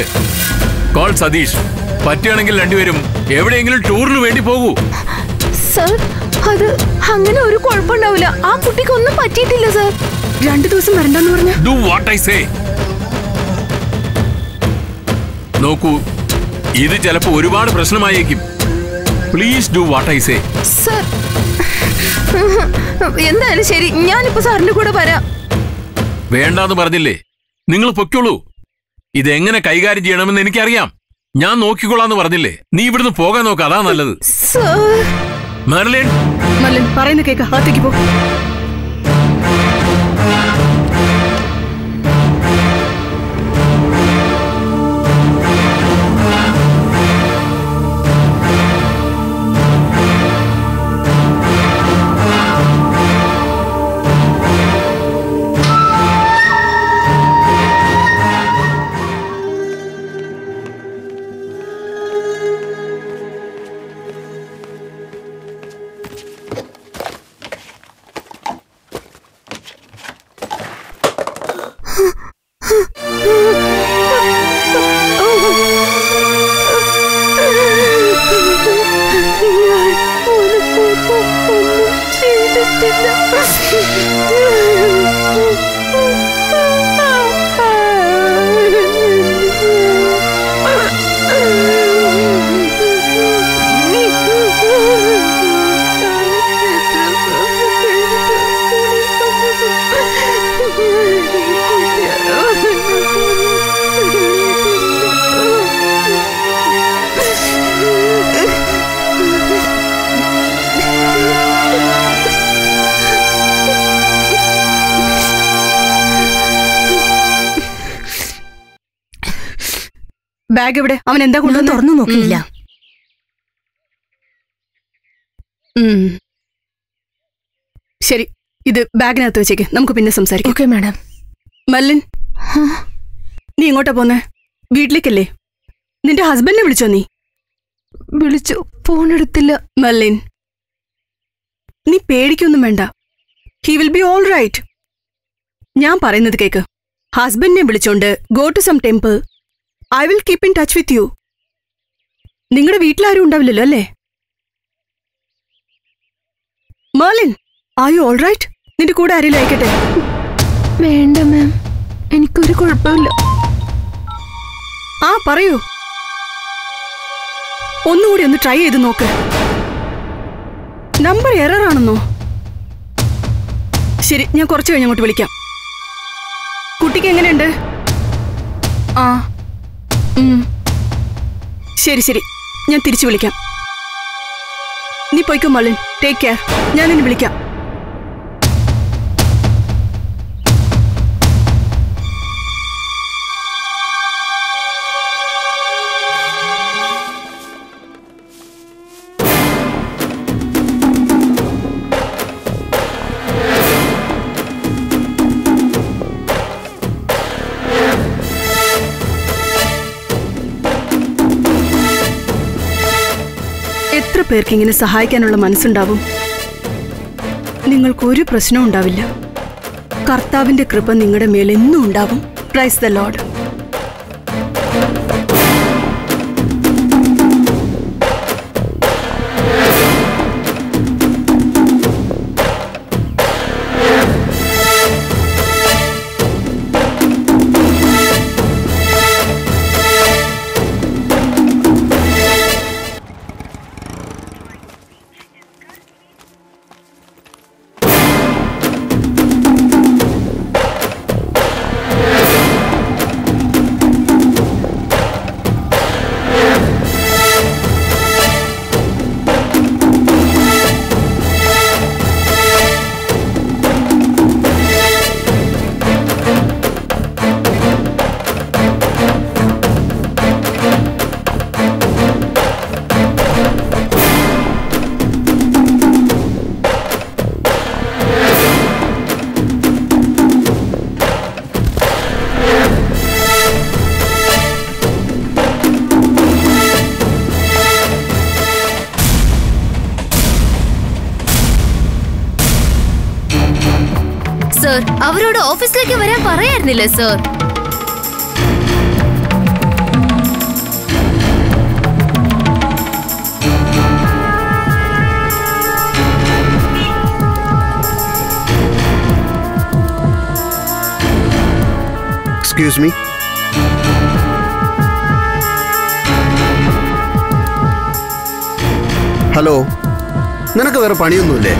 കോൾ സതീഷ്. പറ്റുകയാണെങ്കിൽ രണ്ടുപേരും എവിടെയെങ്കിലും ടൂറിന് വേണ്ടി പോകൂ. സർ അത് അങ്ങനെ ഒരു കുഴപ്പമുണ്ടാവില്ല. ആ കുട്ടിക്ക് ഒന്നും പറ്റിയിട്ടില്ല സർ. രണ്ടു ദിവസം വരണ്ടെന്ന് പറഞ്ഞു. Do what I say. നോക്കൂ ഇത് ചിലപ്പോൾ ഒരുപാട് പ്രശ്നമായേക്കും. Please do what I say. Sir എന്തായാലും ശരി ഞാനിപ്പോ സാറിന്റെ കൂടെ വരാം. വേണ്ടാന്ന് പറഞ്ഞില്ലേ? നിങ്ങൾ പൊയ്ക്കോളൂ. ഇതെങ്ങനെ കൈകാര്യം ചെയ്യണമെന്ന് എനിക്കറിയാം. ഞാൻ നോക്കിക്കോളാന്ന് പറഞ്ഞില്ലേ? നീ ഇവിടുന്ന് പോകാൻ നോക്ക, അതാ നല്ലത്. മെർലിൻ മെർലിൻ പറയുന്ന കേക്ക്. അകത്തേക്ക് പോ. ബാഗ് ഇവിടെ. അവൻ എന്താ കൊണ്ടുവന്ന് തുറന്നു നോക്കിയില്ല. ശരി ഇത് ബാഗിനകത്ത് വെച്ചേക്ക്. നമുക്ക് പിന്നെ സംസാരിക്കാം. Okay madam. മെർലിൻ നീ ഇങ്ങോട്ടാ പോന്നെ? വീട്ടിലേക്കല്ലേ? നിന്റെ ഹസ്ബൻഡിനെ വിളിച്ചോ? നീ വിളിച്ചു, ഫോൺ എടുത്തില്ല. മെർലിൻ നീ പേടിക്കൊന്നും വേണ്ട. He will be all right. ഞാൻ പറയുന്നത് കേക്ക്. ഹസ്ബൻഡിനെ വിളിച്ചോണ്ട് go to some temple. I will keep in touch with you. നിങ്ങളുടെ വീട്ടിലാരും ഉണ്ടാവില്ലല്ലോ അല്ലേ? Merlin are you all right? നിന്റെ കൂടെ ആരെങ്കിലും ആയിക്കട്ടെ? വേണ്ട മാം, എനിക്കൊരു കുഴപ്പമില്ല. ആ പറയൂ. ഒന്നുകൂടി ഒന്ന് ട്രൈ ചെയ്ത് നോക്ക്. നമ്പർ എറർ ആണെന്നോ? ശരി ഞാൻ കുറച്ച് കഴിഞ്ഞ് അങ്ങോട്ട് വിളിക്കാം. കുട്ടിക്ക് എങ്ങനെയുണ്ട്? ആ ശരി ശരി ഞാൻ തിരിച്ചു വിളിക്കാം. നീ പോയിക്കോ മെർലിൻ. Take care. ഞാൻ നിന്നെ വിളിക്കാം. പേർക്ക് ഇങ്ങനെ സഹായിക്കാനുള്ള മനസ്സുണ്ടാവും. നിങ്ങൾക്കൊരു പ്രശ്നം ഉണ്ടാവില്ല. കർത്താവിന്റെ കൃപ നിങ്ങളുടെ മേൽ എന്നും ഉണ്ടാവും. Praise the lord. Sir office वरान सर Excuse me. Hello. നിനക്ക് വേറെ പണിയൊന്നുമില്ലേ?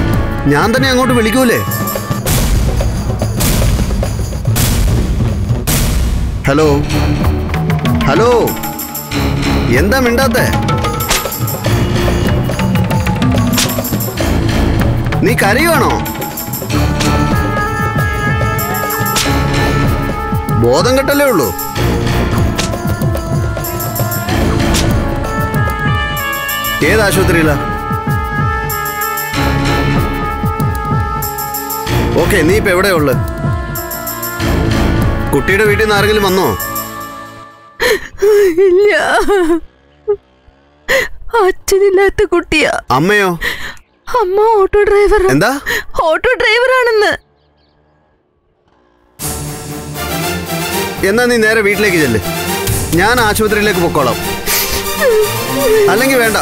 ഞാൻ തന്നെ അങ്ങോട്ട് വിളിക്കൂലേ? Hello. Hello. എന്താ മിണ്ടാത്തെ? നീ കരയുവാണോ? ബോധം കെട്ടല്ലേ ഉള്ളൂ. ഏത് ആശുപത്രിയിലാ? ഓക്കെ, നീ ഇപ്പൊ എവിടെയാ ഉള്ളു? കുട്ടിയുടെ വീട്ടിൽ നിന്ന് ആരെങ്കിലും വന്നോ? ഇല്ല, അച്ഛനില്ലാത്ത കുട്ടിയാ. അമ്മയോ? അമ്മ ഓട്ടോ ഡ്രൈവർ. എന്താ? ഓട്ടോ ഡ്രൈവർ ആണെന്ന്. എന്നാ നീ നേരെ വീട്ടിലേക്ക് ചെല്ല്, ഞാൻ ആശുപത്രിയിലേക്ക് പൊക്കോളാം. അല്ലെങ്കിൽ വേണ്ട,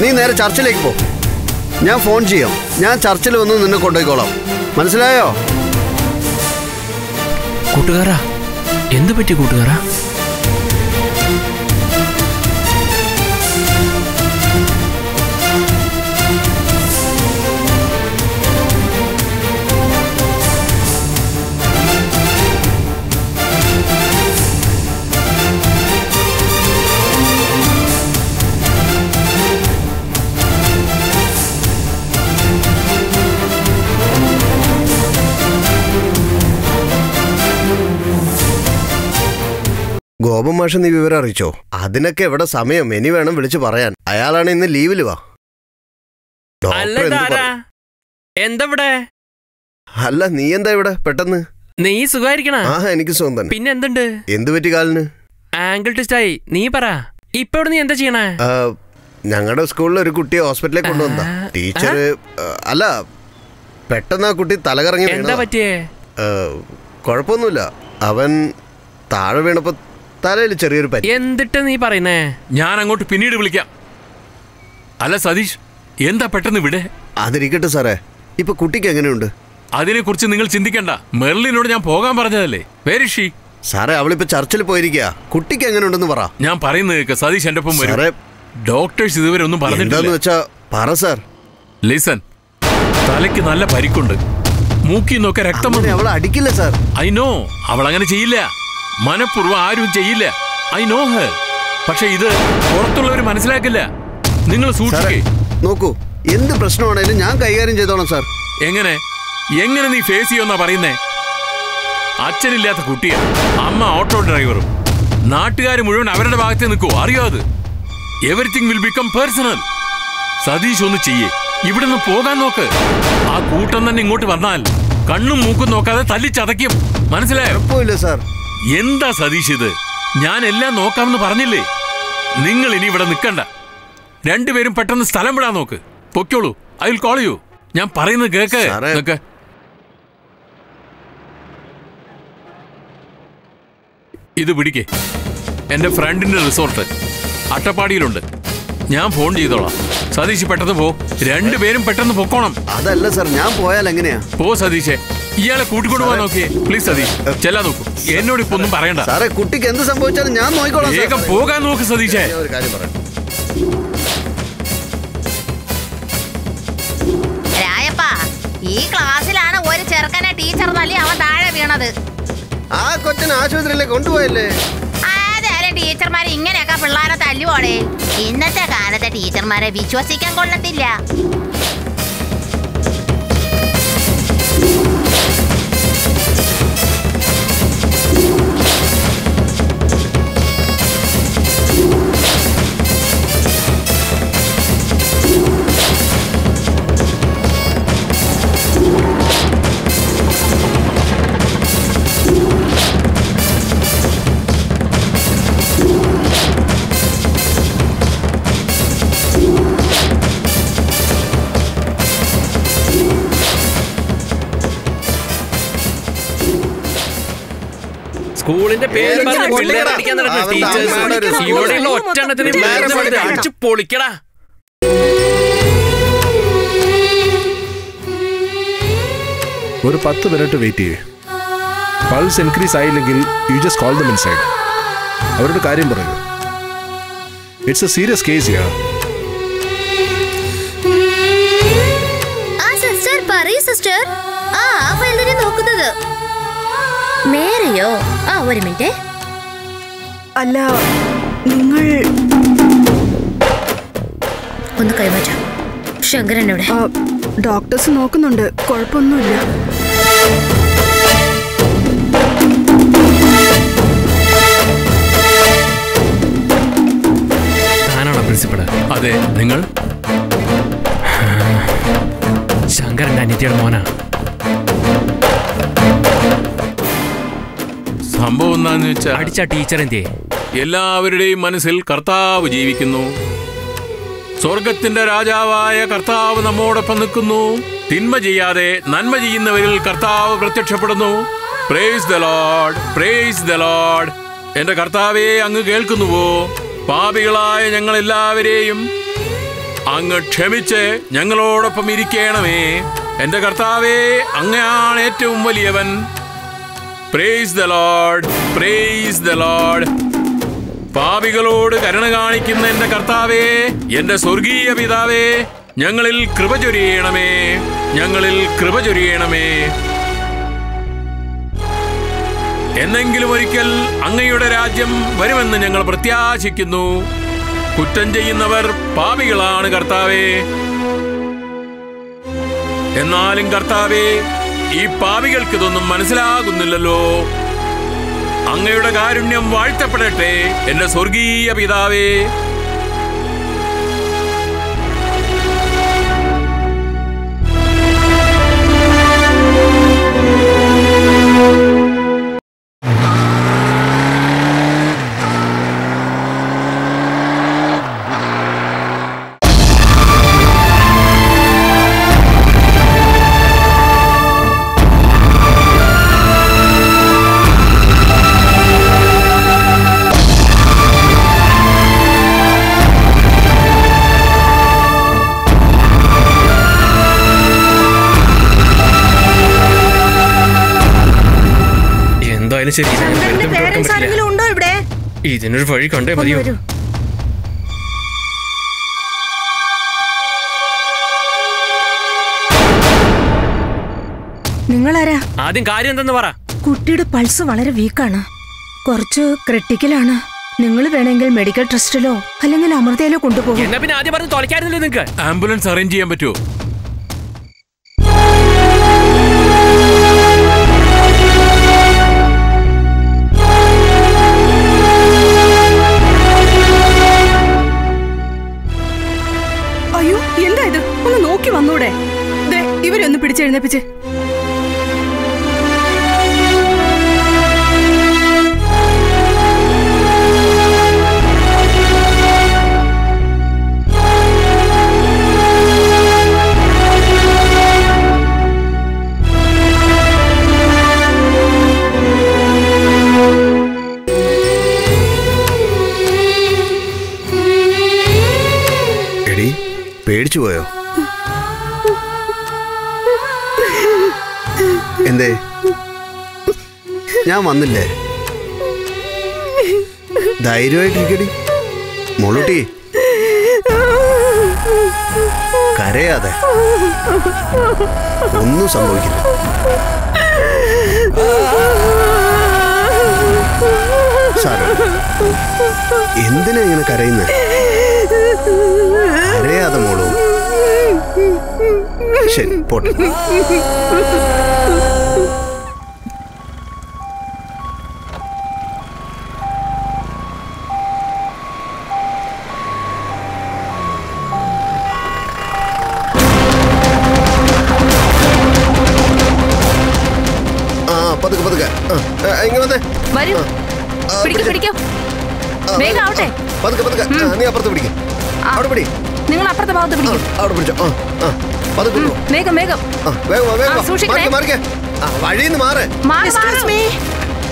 നീ നേരെ ചർച്ചിലേക്ക് പോ, ഞാൻ ഫോൺ ചെയ്യാം. ഞാൻ ചർച്ചിൽ വന്ന് നിന്നെ കൊണ്ടുപോയിക്കോളാം, മനസ്സിലായോ? കൂട്ടുകാരാ, എന്ത് പറ്റി കൂട്ടുകാരാ? ഗോപൻ മാഷ് നീ വിവരം അറിയിച്ചോ? അതിനൊക്കെ എവിടെ സമയം, ഇനി വേണം വിളിച്ചു പറയാൻ. അയാളാണ് ഇന്ന് ലീവിൽ. വാ. അല്ല, നീ എന്താ ഇവിടെ പെട്ടെന്ന്? നീ സുഖായിരിക്കണ? ആ, എനിക്ക് സുഖം തന്നെ. പിന്നെ എന്തുണ്ട്? എന്ത് പറ്റി കാലിന്? ആംഗിൾ ട്വിസ്റ്റ് ആയി. നീ പറ, ഇപ്പൊ നീ എന്താ ചെയ്യണേ? ഞങ്ങളുടെ സ്കൂളിൽ ഒരു കുട്ടിയെ ഹോസ്പിറ്റലിലേക്ക് കൊണ്ടുവന്നാ ടീച്ചർ. അല്ല, പെട്ടെന്ന് ആ കുട്ടി തലകറങ്ങി. എന്താ പറ്റിയേ? കുഴപ്പമൊന്നുമില്ല, അവൻ താഴെ വീണപ്പോ തലയിൽ ചെറിയൊരു പറ്റി. എന്തിട്ട് നീ പറയുന്നേ? ഞാൻ അങ്ങോട്ട് പിന്നീട് വിളിക്കാം. അല്ല സതീഷ്, എന്താ പെട്ടെന്ന് വിടെ? അതിരിക്കട്ടെ സാറേ, ഇപ്പൊ കുട്ടിക്ക് എങ്ങനെയുണ്ട്? അതിനെ കുറിച്ച് നിങ്ങൾ ചിന്തിക്കണ്ട. മെർലിനോട് ഞാൻ പോകാൻ പറഞ്ഞതല്ലേ. വേരിഷി സാറേ, അവളിപ്പോ ചർച്ചിൽ പോയിരിക്കുക. കുട്ടിക്ക് എങ്ങനെയുണ്ടെന്ന് പറ. ഞാൻ പറയുന്നത് കേൾക്ക സതീഷ്, എന്റെ ഒപ്പം വരും. ഡോക്ടേഴ്സ് ഇതുവരെ ഒന്നും പറഞ്ഞിട്ടില്ലെന്ന് വെച്ചാ പറ സാർ. ലിസൺ, തലയ്ക്ക് നല്ല പരിക്കുണ്ട്, മൂക്കിന്നൊക്കെ രക്തം. അവൾ അടിക്കില്ല സാർ. ഐ നോ, അവൾ അങ്ങനെ ചെയ്യില്ല, മനഃപൂർവ്വം ആരും ചെയ്യില്ല. I know her. പക്ഷെ ഇത് പുറത്തുള്ളവർ മനസ്സിലാക്കില്ല. നിങ്ങൾ സൂക്ഷിക്കേ. നോക്കൂ, എന്ത് പ്രശ്നമാണെങ്കിലും ഞാൻ കൈകാര്യം ചെയ്തോളാം സാർ. എങ്ങനെ എങ്ങനെ നീ ഫേസ് ചെയ്യുമെന്നാ പറയുന്നേ? അച്ഛനില്ലാത്ത കുട്ടിയാ, അമ്മ ഓട്ടോ ഡ്രൈവറും, നാട്ടുകാർ മുഴുവൻ അവരുടെ ഭാഗത്ത് നിൽക്കൂ. അറിയോ അത്? Everything will become personal. Satheesh ഒന്ന് ചെയ്യേ, ഇവിടെ നിന്ന് പോകാൻ നോക്ക്. ആ കൂട്ടം തന്നെ ഇങ്ങോട്ട് വന്നാൽ കണ്ണും മൂക്കും നോക്കാതെ തല്ലിച്ചതയ്ക്കും, മനസ്സിലായോ? പോയില്ല സാർ. എന്താ സതീഷ് ഇത്? ഞാൻ എല്ലാം നോക്കാമെന്ന് പറഞ്ഞില്ലേ? നിങ്ങൾ ഇനി ഇവിടെ നിൽക്കണ്ട. രണ്ടുപേരും പെട്ടെന്ന് സ്ഥലം വിടാൻ നോക്ക്. പൊക്കോളൂ. I will call you. ഞാൻ പറയുന്നത് കേക്ക്. ഇത് പിടിക്കേ. എൻ്റെ ഫ്രണ്ടിൻ്റെ റിസോർട്ട് അട്ടപ്പാടിയിലുണ്ട്, ഞാൻ ഫോൺ ചെയ്തോളാം. സതീഷ് പെട്ടെന്ന് പോ. രണ്ടുപേരും പെട്ടെന്ന് പൊക്കോണം. അതല്ല സാർ, ഞാൻ പോയാൽ എങ്ങനെയാ? പോ സതീഷേ, ഇയാളെ കൂട്ടിക്കൊണ്ടു പോകാൻ നോക്കിയേ പ്ലീസ്. സതീഷ് ചെല്ലാൻ നോക്കൂ, എന്നോട് ഇപ്പൊ ഒന്നും പറയണ്ട. സാറേ, കുട്ടിക്ക് എന്ത് സംഭവിച്ചാലും ഞാൻ നോക്കിക്കോളാം. വേഗം പോകാൻ നോക്ക് സതീഷേ. ഒരു കാര്യം പറയാം, ഈ ക്ലാസ്സിലാണ് ഒരു ചെറുക്കനെ ടീച്ചർ തല്ലി അവൻ താഴെ വീണത്. ആ കൊച്ചിനെ ആശുപത്രിയിലേക്ക് കൊണ്ടുപോയല്ലേ? അതായാലും ടീച്ചർമാരെ ഇങ്ങനെയൊക്കെ പിള്ളേരെ തല്ലുവാണേ. ഇന്നത്തെ കാലത്തെ ടീച്ചർമാരെ വിശ്വസിക്കാൻ കൊള്ളത്തില്ല. സ്കൂളിന്റെ പേര് ഇവിടെയുള്ള ഒറ്റ അടിച്ചു പൊളിക്കടാ. ഒരു 10 മിനിറ്റ് വെയിറ്റ് ചെയ്യേ. പൾസ് ഇൻക്രീസ് ആയില്ലെങ്കിൽ you just call them inside. അവരോട് കാര്യം പറയൂ. ഇറ്റ്സ് എ സീരിയസ് കേസ് യാ. ആ സിസ്റ്റർ പറയൂ സിസ്റ്റർ. ആ അവൾ തന്നെ നോക്കുന്നത്. മേരയോ? ആ ഒരു മിനിറ്റ്. അല്ല നിങ്ങൾ ഒന്ന് കൈമാറ്റം. ശങ്കരൻ എവിടെ? ഡോക്ടേഴ്സ് നോക്കുന്നുണ്ട്, കുഴപ്പമൊന്നുമില്ല. ഞാനാണോ പ്രിൻസിപ്പള്? അതെ. നിങ്ങൾ ശങ്കരൻ്റെ അനിത്യയുടെ മോനാ? സംഭവം എന്താണെന്ന് വെച്ചാൽ അടിച്ച ടീച്ചറിന്റെ എല്ലാവരുടെയും മനസ്സിൽ കർത്താവ് ജീവിക്കുന്നു. സ്വർഗത്തിന്റെ രാജാവായ കർത്താവ് നമ്മോടൊപ്പം നിൽക്കുന്നു. തിന്മ ചെയ്യാതെ നന്മ ചെയ്യുന്നവരിൽ കർത്താവ് പ്രത്യക്ഷപ്പെടുന്നു. Praise the lord, praise the lord. എന്റെ കർത്താവെ അങ്ങ് കേൾക്കുന്നുവോ? പാപികളായ ഞങ്ങൾ എല്ലാവരെയും അങ്ങ് ക്ഷമിച്ച് ഞങ്ങളോടൊപ്പം ഇരിക്കണമേ. എന്റെ കർത്താവെ അങ്ങയാണ് ഏറ്റവും വലിയവൻ. Praise the lord, praise the lord. പാപികളോട് കരുണ കാണിക്കുന്ന എന്റെ കർത്താവേ, എന്റെ സ്വർഗീയ പിതാവേ, ഞങ്ങളിൽ കൃപ ചൊരിയണമേ, ഞങ്ങളിൽ കൃപ ചൊരിയണമേ. എന്നെങ്കിലും ഒരിക്കൽ അങ്ങയുടെ രാജ്യം വരുമെന്ന് ഞങ്ങൾ പ്രത്യാശിക്കുന്നു. കുറ്റം ചെയ്യുന്നവർ പാപികളാണ് കർത്താവേ. എന്നാലും കർത്താവേ, ഈ പാപികൾക്ക് ഇതൊന്നും മനസ്സിലാകുന്നില്ലല്ലോ. അങ്ങയുടെ കാരുണ്യം വാഴ്ത്തപ്പെടട്ടെ എന്റെ സ്വർഗീയ പിതാവേ. ഇതിനൊരു വഴി കണ്ടേ മതിയോ? നിങ്ങളാരാ? ആദ്യം കാര്യം എന്തെന്ന് പറ. കുട്ടിയുടെ പൾസ് വളരെ വീക്കാണ്, കുറച്ച് ക്രിട്ടിക്കലാണ്. നിങ്ങൾ വേണമെങ്കിൽ മെഡിക്കൽ ട്രസ്റ്റിലോ അല്ലെങ്കിൽ അമൃതയിലോ കൊണ്ടുപോകും. നിങ്ങൾക്ക് ആംബുലൻസ് അറേഞ്ച് ചെയ്യാൻ പറ്റുമോ? വന്നൂടെ? ഇവരൊന്ന് പിടിച്ചെഴുന്നേപ്പിച്ച്. എടി, പേടിച്ചു പോയോ? എന്തേ ഞാൻ വന്നില്ലേ? ധൈര്യമായിട്ടിരിക്കടി മോളൂട്ടി, കരയാതെ. ഒന്നും സംഭവിക്കില്ല. സാറേ, എന്തിനാ ഇങ്ങനെ കരയുന്നത്? കരയാതെ മോളൂ. ശരി പോട്ടെ.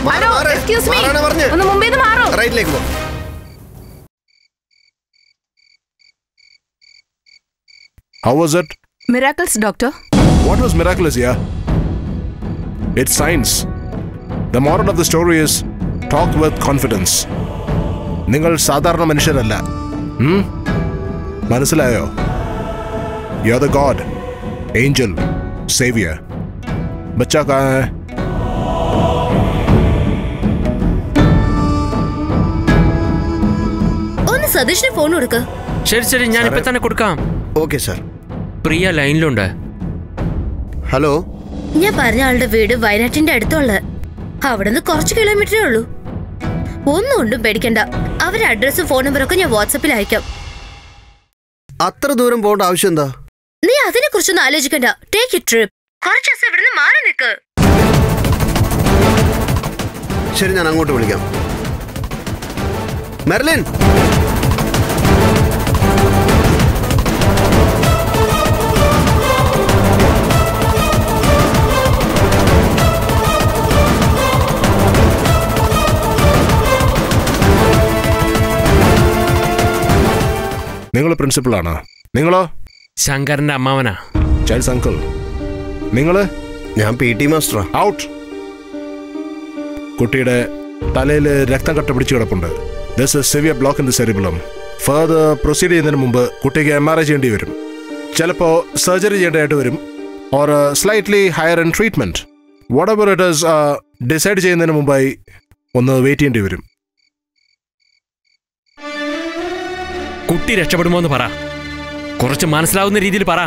Mumbai How was it? Miracles, doctor. What was miraculous, yeah? It's science. The moral of the story is talk with confidence. Ningal sadharana manushyanalla. Manasilayo. You're the God, angel, savior. Bachcha kahan hai? Onnu Sadish ne phone edukku. Seri seri njan ippa thana kodukkam. Okay sir. Priya line लो उन्डा। Hello. ये पार्ने आल्डा weed वायरटिंड add तो अल्ला। आवरण तो cost kilometre अल्लू। उन्नो उन्नो बैठ केंडा। आवरे एड्रेस और फोन नंबर को ये व्हाट्सएप पे लाइक कर। अत्तर दूरम बोर्ड आवश्यक था। नहीं आते ने कुछ ना आलेख केंडा। Take a trip। हर चीज़ से वरना मारने का। शरीर ना नंगोट बोल गया। मैरिलिन निंगलो प्रिंसिपल आना, निंगलो शंकर ना मावना, चाइल्ड अंकल, निंगले यहाँ पीटी मास्टर आउट, कुटी डे ताले ले रक्तांग कट्टा पड़ी चोड़ा पुण्डर, this is severe block in the cerebellum, further procedure इधर मुंबा कुटी के MRI जेंडी वेरिम, चलपो सर्जरी जेंडी ऐड वेरिम, और slightly higher end treatment, whatever it is, decide जेंडी ने मुंबई उन्हें वेटी जेंडी वेरिम कुट्टी रक्षपड़ुमो എന്ന് പറ കുറച്ച് മനസ്സിലാവുന്ന രീതിയിൽ പറ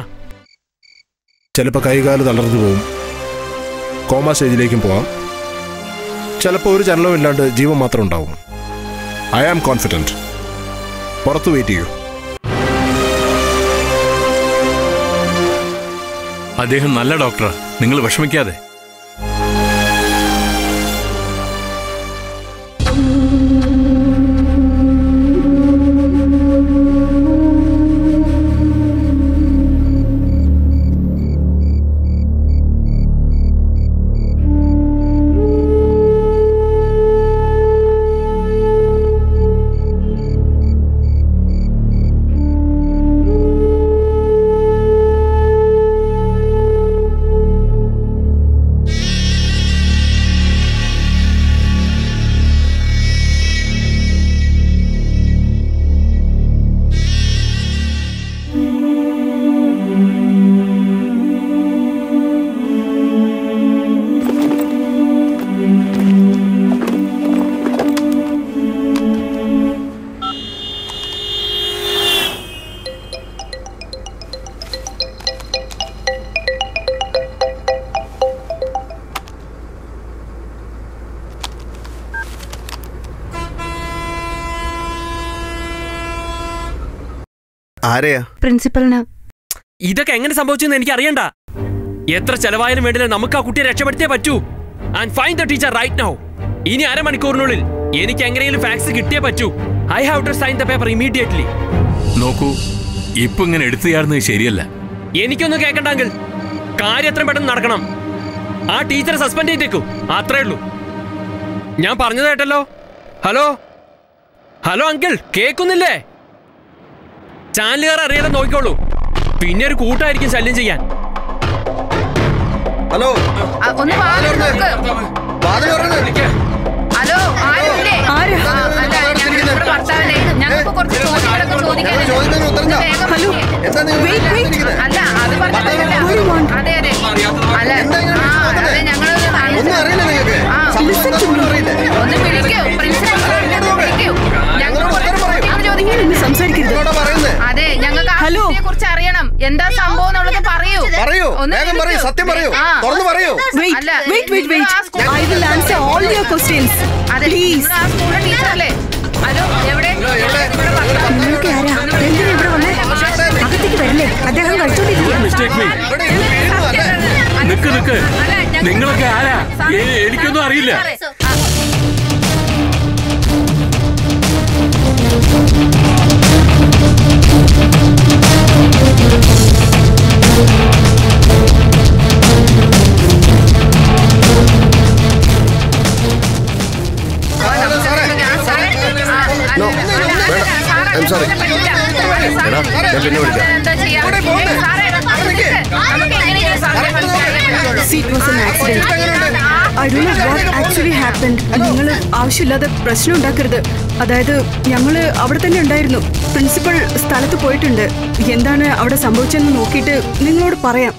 ചിലപ്പോൾ കൈകാല തളർന്നു പോകും കോമ സ്റ്റേജിലേക്കും പോവാം ചിലപ്പോൾ ഒരു ചലനവും ഇല്ലാണ്ട് ജീവൻ മാത്രം ഉണ്ടാവും ഐ ആം കോൺഫിഡന്റ് പുറത്തു വെയിറ്റ് ചെയ്യൂ അദ്ദേഹം നല്ല ഡോക്ടറാ നിങ്ങൾ വിഷമിക്കാതെ ഹലോ ഹലോ അങ്കിൾ കേൾക്കുന്നില്ലേ ചാനലുകാർ അറിയാതെ നോക്കിക്കോളൂ പിന്നെ ഒരു കൂട്ടായിരിക്കും ശല്യം ചെയ്യാൻ ഹലോ ഒന്ന് വാതിലോർന്ന് ഹലോ ആരില്ലേ ആര് അല്ല നമ്മുടെ ഭർത്താവല്ലേ ഞങ്ങൾക്ക് കുറച്ച് ചോദ്യങ്ങളൊക്കെ ചോദിക്കാൻ ചോദിക്കുന്നതിന് ഉത്തരം താ ഹലോ എന്താ നീ അല്ല അത് പറഞ്ഞില്ല അതെ അതെ അല്ല അതെ ഞങ്ങൾ ഒന്നും അറിയില്ല നിങ്ങൾക്ക് സംസാരിച്ചൊന്നും അറിയില്ല ഒന്ന് വിളിക്കൂ പ്രിൻസിപ്പൽ വിളിക്കൂ ഞങ്ങൾ ഉത്തരം പറയും ഞാൻ ചോദിക്കാൻ ഇനി സംസാരിക്കരുത് അതെ ഞങ്ങൾക്ക് അതിനെക്കുറിച്ച് അറിയണം എന്താ സംഭവം എന്നുള്ളത് പറയൂ പറയൂ വേഗം പറയൂ സത്യം പറയൂ തുറന്നു പറയൂ അല്ല wait wait wait I will answer all your questions അതെ പ്ലീസ് ആ സ്കൂളിലെ ടീച്ചർ അല്ലേ ഹലോ എവിടെ ഇവിടെ വന്നോ നിങ്ങൾക്ക് ആരാ എന്തിനാ ഇവിടെ വന്നേ അകത്തേക്ക് വരില്ലേ അദ്ദേഹം കഴിച്ചോണ്ടിരിക്കുകയാണ് മിസ്റ്റേക്ക് മീ ഇവിടെ വീഴുന്നു അല്ലേ നിക്ക് നിക്ക് നിങ്ങൾക്ക് ആരാ എനിക്കൊന്നും അറിയില്ല Seat was an accident. I don't know what actually happened. നിങ്ങൾ ആവശ്യമില്ലാതെ പ്രശ്നം ഉണ്ടാക്കരുത്. അതായത് ഞങ്ങൾ അവിടെ തന്നെ ഉണ്ടായിരുന്നു. പ്രിൻസിപ്പൽ സ്ഥലത്ത് പോയിട്ടുണ്ട്. എന്താണ് അവിടെ സംഭവിച്ചതെന്ന് നോക്കിയിട്ട് നിങ്ങളോട് പറയാം.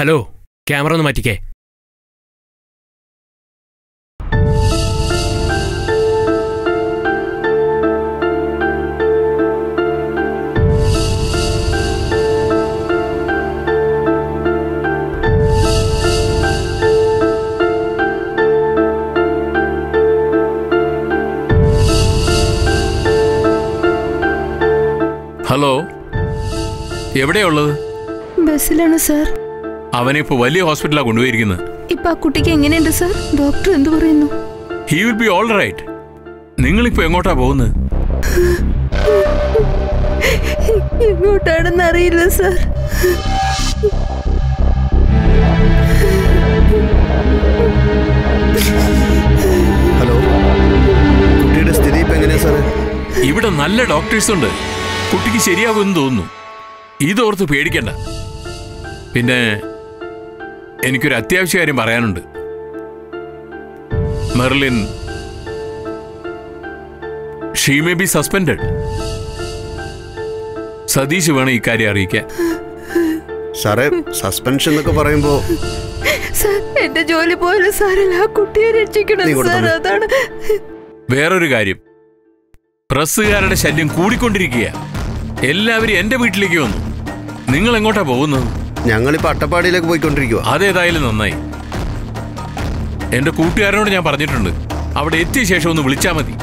ഹലോ, ക്യാമറ ഒന്ന് മാറ്റിക്കേ. ഹലോ, എവിടെയുള്ളത്? ബസ്സിലാണ് സാർ. അവനെ ഇപ്പോൾ വലിയ ഹോസ്പിറ്റലാണ് കൊണ്ടുപോയിരിക്കുന്നത്. ഇപ്പൊ ആ കുട്ടിക്ക് എങ്ങനെയുണ്ട് സാർ? ഡോക്ടർ എന്തു പറയുന്നു? He will be all right. നിങ്ങളിപ്പോ എങ്ങോട്ടാ പോകുന്നത്? എങ്ങോട്ടാണെന്ന് അറിയില്ല സാർ. ഹലോ, കുട്ടിയുടെ സ്ഥിതി ഇപ്പൊ എങ്ങനെയാ സാർ? ഇവിടെ നല്ല ഡോക്ടേഴ്സ് ഉണ്ട്. കുട്ടിക്ക് ശരിയാകുമെന്ന് തോന്നുന്നു. ഇതോർത്ത് പേടിക്കണ്ട. പിന്നെ എനിക്കൊരു അത്യാവശ്യ കാര്യം പറയാനുണ്ട്. Merlin, she may be suspended. Satish വേണം ഇക്കാര്യം അറിയിക്കാൻ. സാറേ, സസ്പെൻഷൻ എന്നൊക്കെ പറയുമ്പോ എന്റെ ജോലി പോലും സാറല്ല. ആ കുട്ടിയെ രക്ഷിക്കണം സാർ. അതാണ് വേറൊരു കാര്യം. പ്രസ്സുകാരുടെ ശല്യം കൂടിക്കൊണ്ടിരിക്കുക. എല്ലാവരും എന്റെ വീട്ടിലേക്ക് വന്നു. നിങ്ങൾ എങ്ങോട്ടാ പോകുന്നത്? ഞങ്ങളിപ്പോ അട്ടപ്പാടിയിലേക്ക് പോയിക്കൊണ്ടിരിക്കുക. അതേതായാലും നന്നായി. എന്റെ കൂട്ടുകാരനോട് ഞാൻ പറഞ്ഞിട്ടുണ്ട്. അവിടെ എത്തിയ ശേഷം ഒന്ന് വിളിച്ചാ മതി.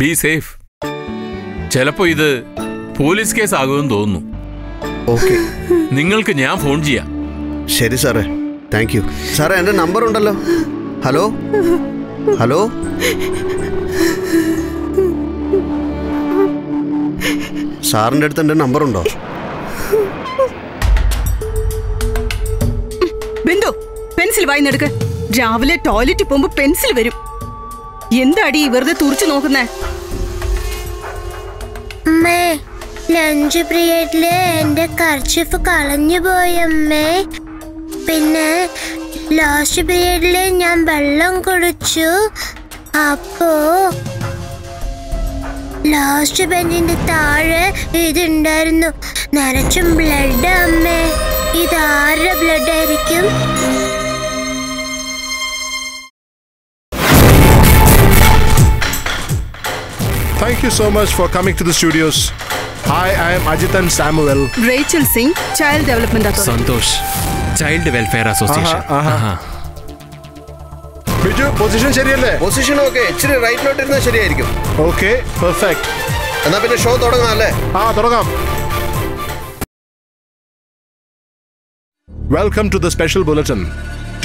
Be safe. ചിലപ്പോ ഇത് പോലീസ് കേസ് ആകുമെന്ന് തോന്നുന്നു. ഓക്കെ, നിങ്ങൾക്ക് ഞാൻ ഫോൺ ചെയ്യാം. ശരി സാറേ, താങ്ക് യു. സാറേ, എന്റെ നമ്പർ ഉണ്ടല്ലോ. ഹലോ ഹലോ സാറിന്റെ അടുത്ത് എന്റെ നമ്പർ ഉണ്ടോ? ബിന്ദു, പെൻസിൽ വായിന്നെടുക്ക്. രാവിലെ ടോയ്ലറ്റ് പോകുമ്പോ പെൻസിൽ വരും. എന്താടി വെറുതെ തുറച്ചു നോക്കുന്നേ? ലഞ്ച് പീരീഡില് എന്റെ കർച്ചീഫ് കളഞ്ഞു പോയമ്മേ. പിന്നെ ലാസ്റ്റ് പീരീഡില് ഞാൻ വെള്ളം കുടിച്ചു. അപ്പോ ലാസ്റ്റ് ബെഞ്ചിന്റെ താഴെ ഇതുണ്ടായിരുന്നു. നനച്ചും ബ്ലഡ്. അമ്മേ, ഇതാരുടെ ബ്ലഡ് ആയിരിക്കും? Thank you so much for coming to the studios. Hi, I am Ajitan Samuel. Rachel Singh, Child Development Authority. Santosh, Child Welfare Association. Biju, position ശരിയല്ലേ? Position okay. ഇച്ചിരി റൈറ്റിലോട്ട് ഇരുന്നാൽ ശരിയായിരിക്കും. Okay, perfect. എന്നാ പിന്നെ ഷോ തുടങ്ങാം അല്ലേ? ആ, തുടങ്ങാം. Welcome to the special bulletin.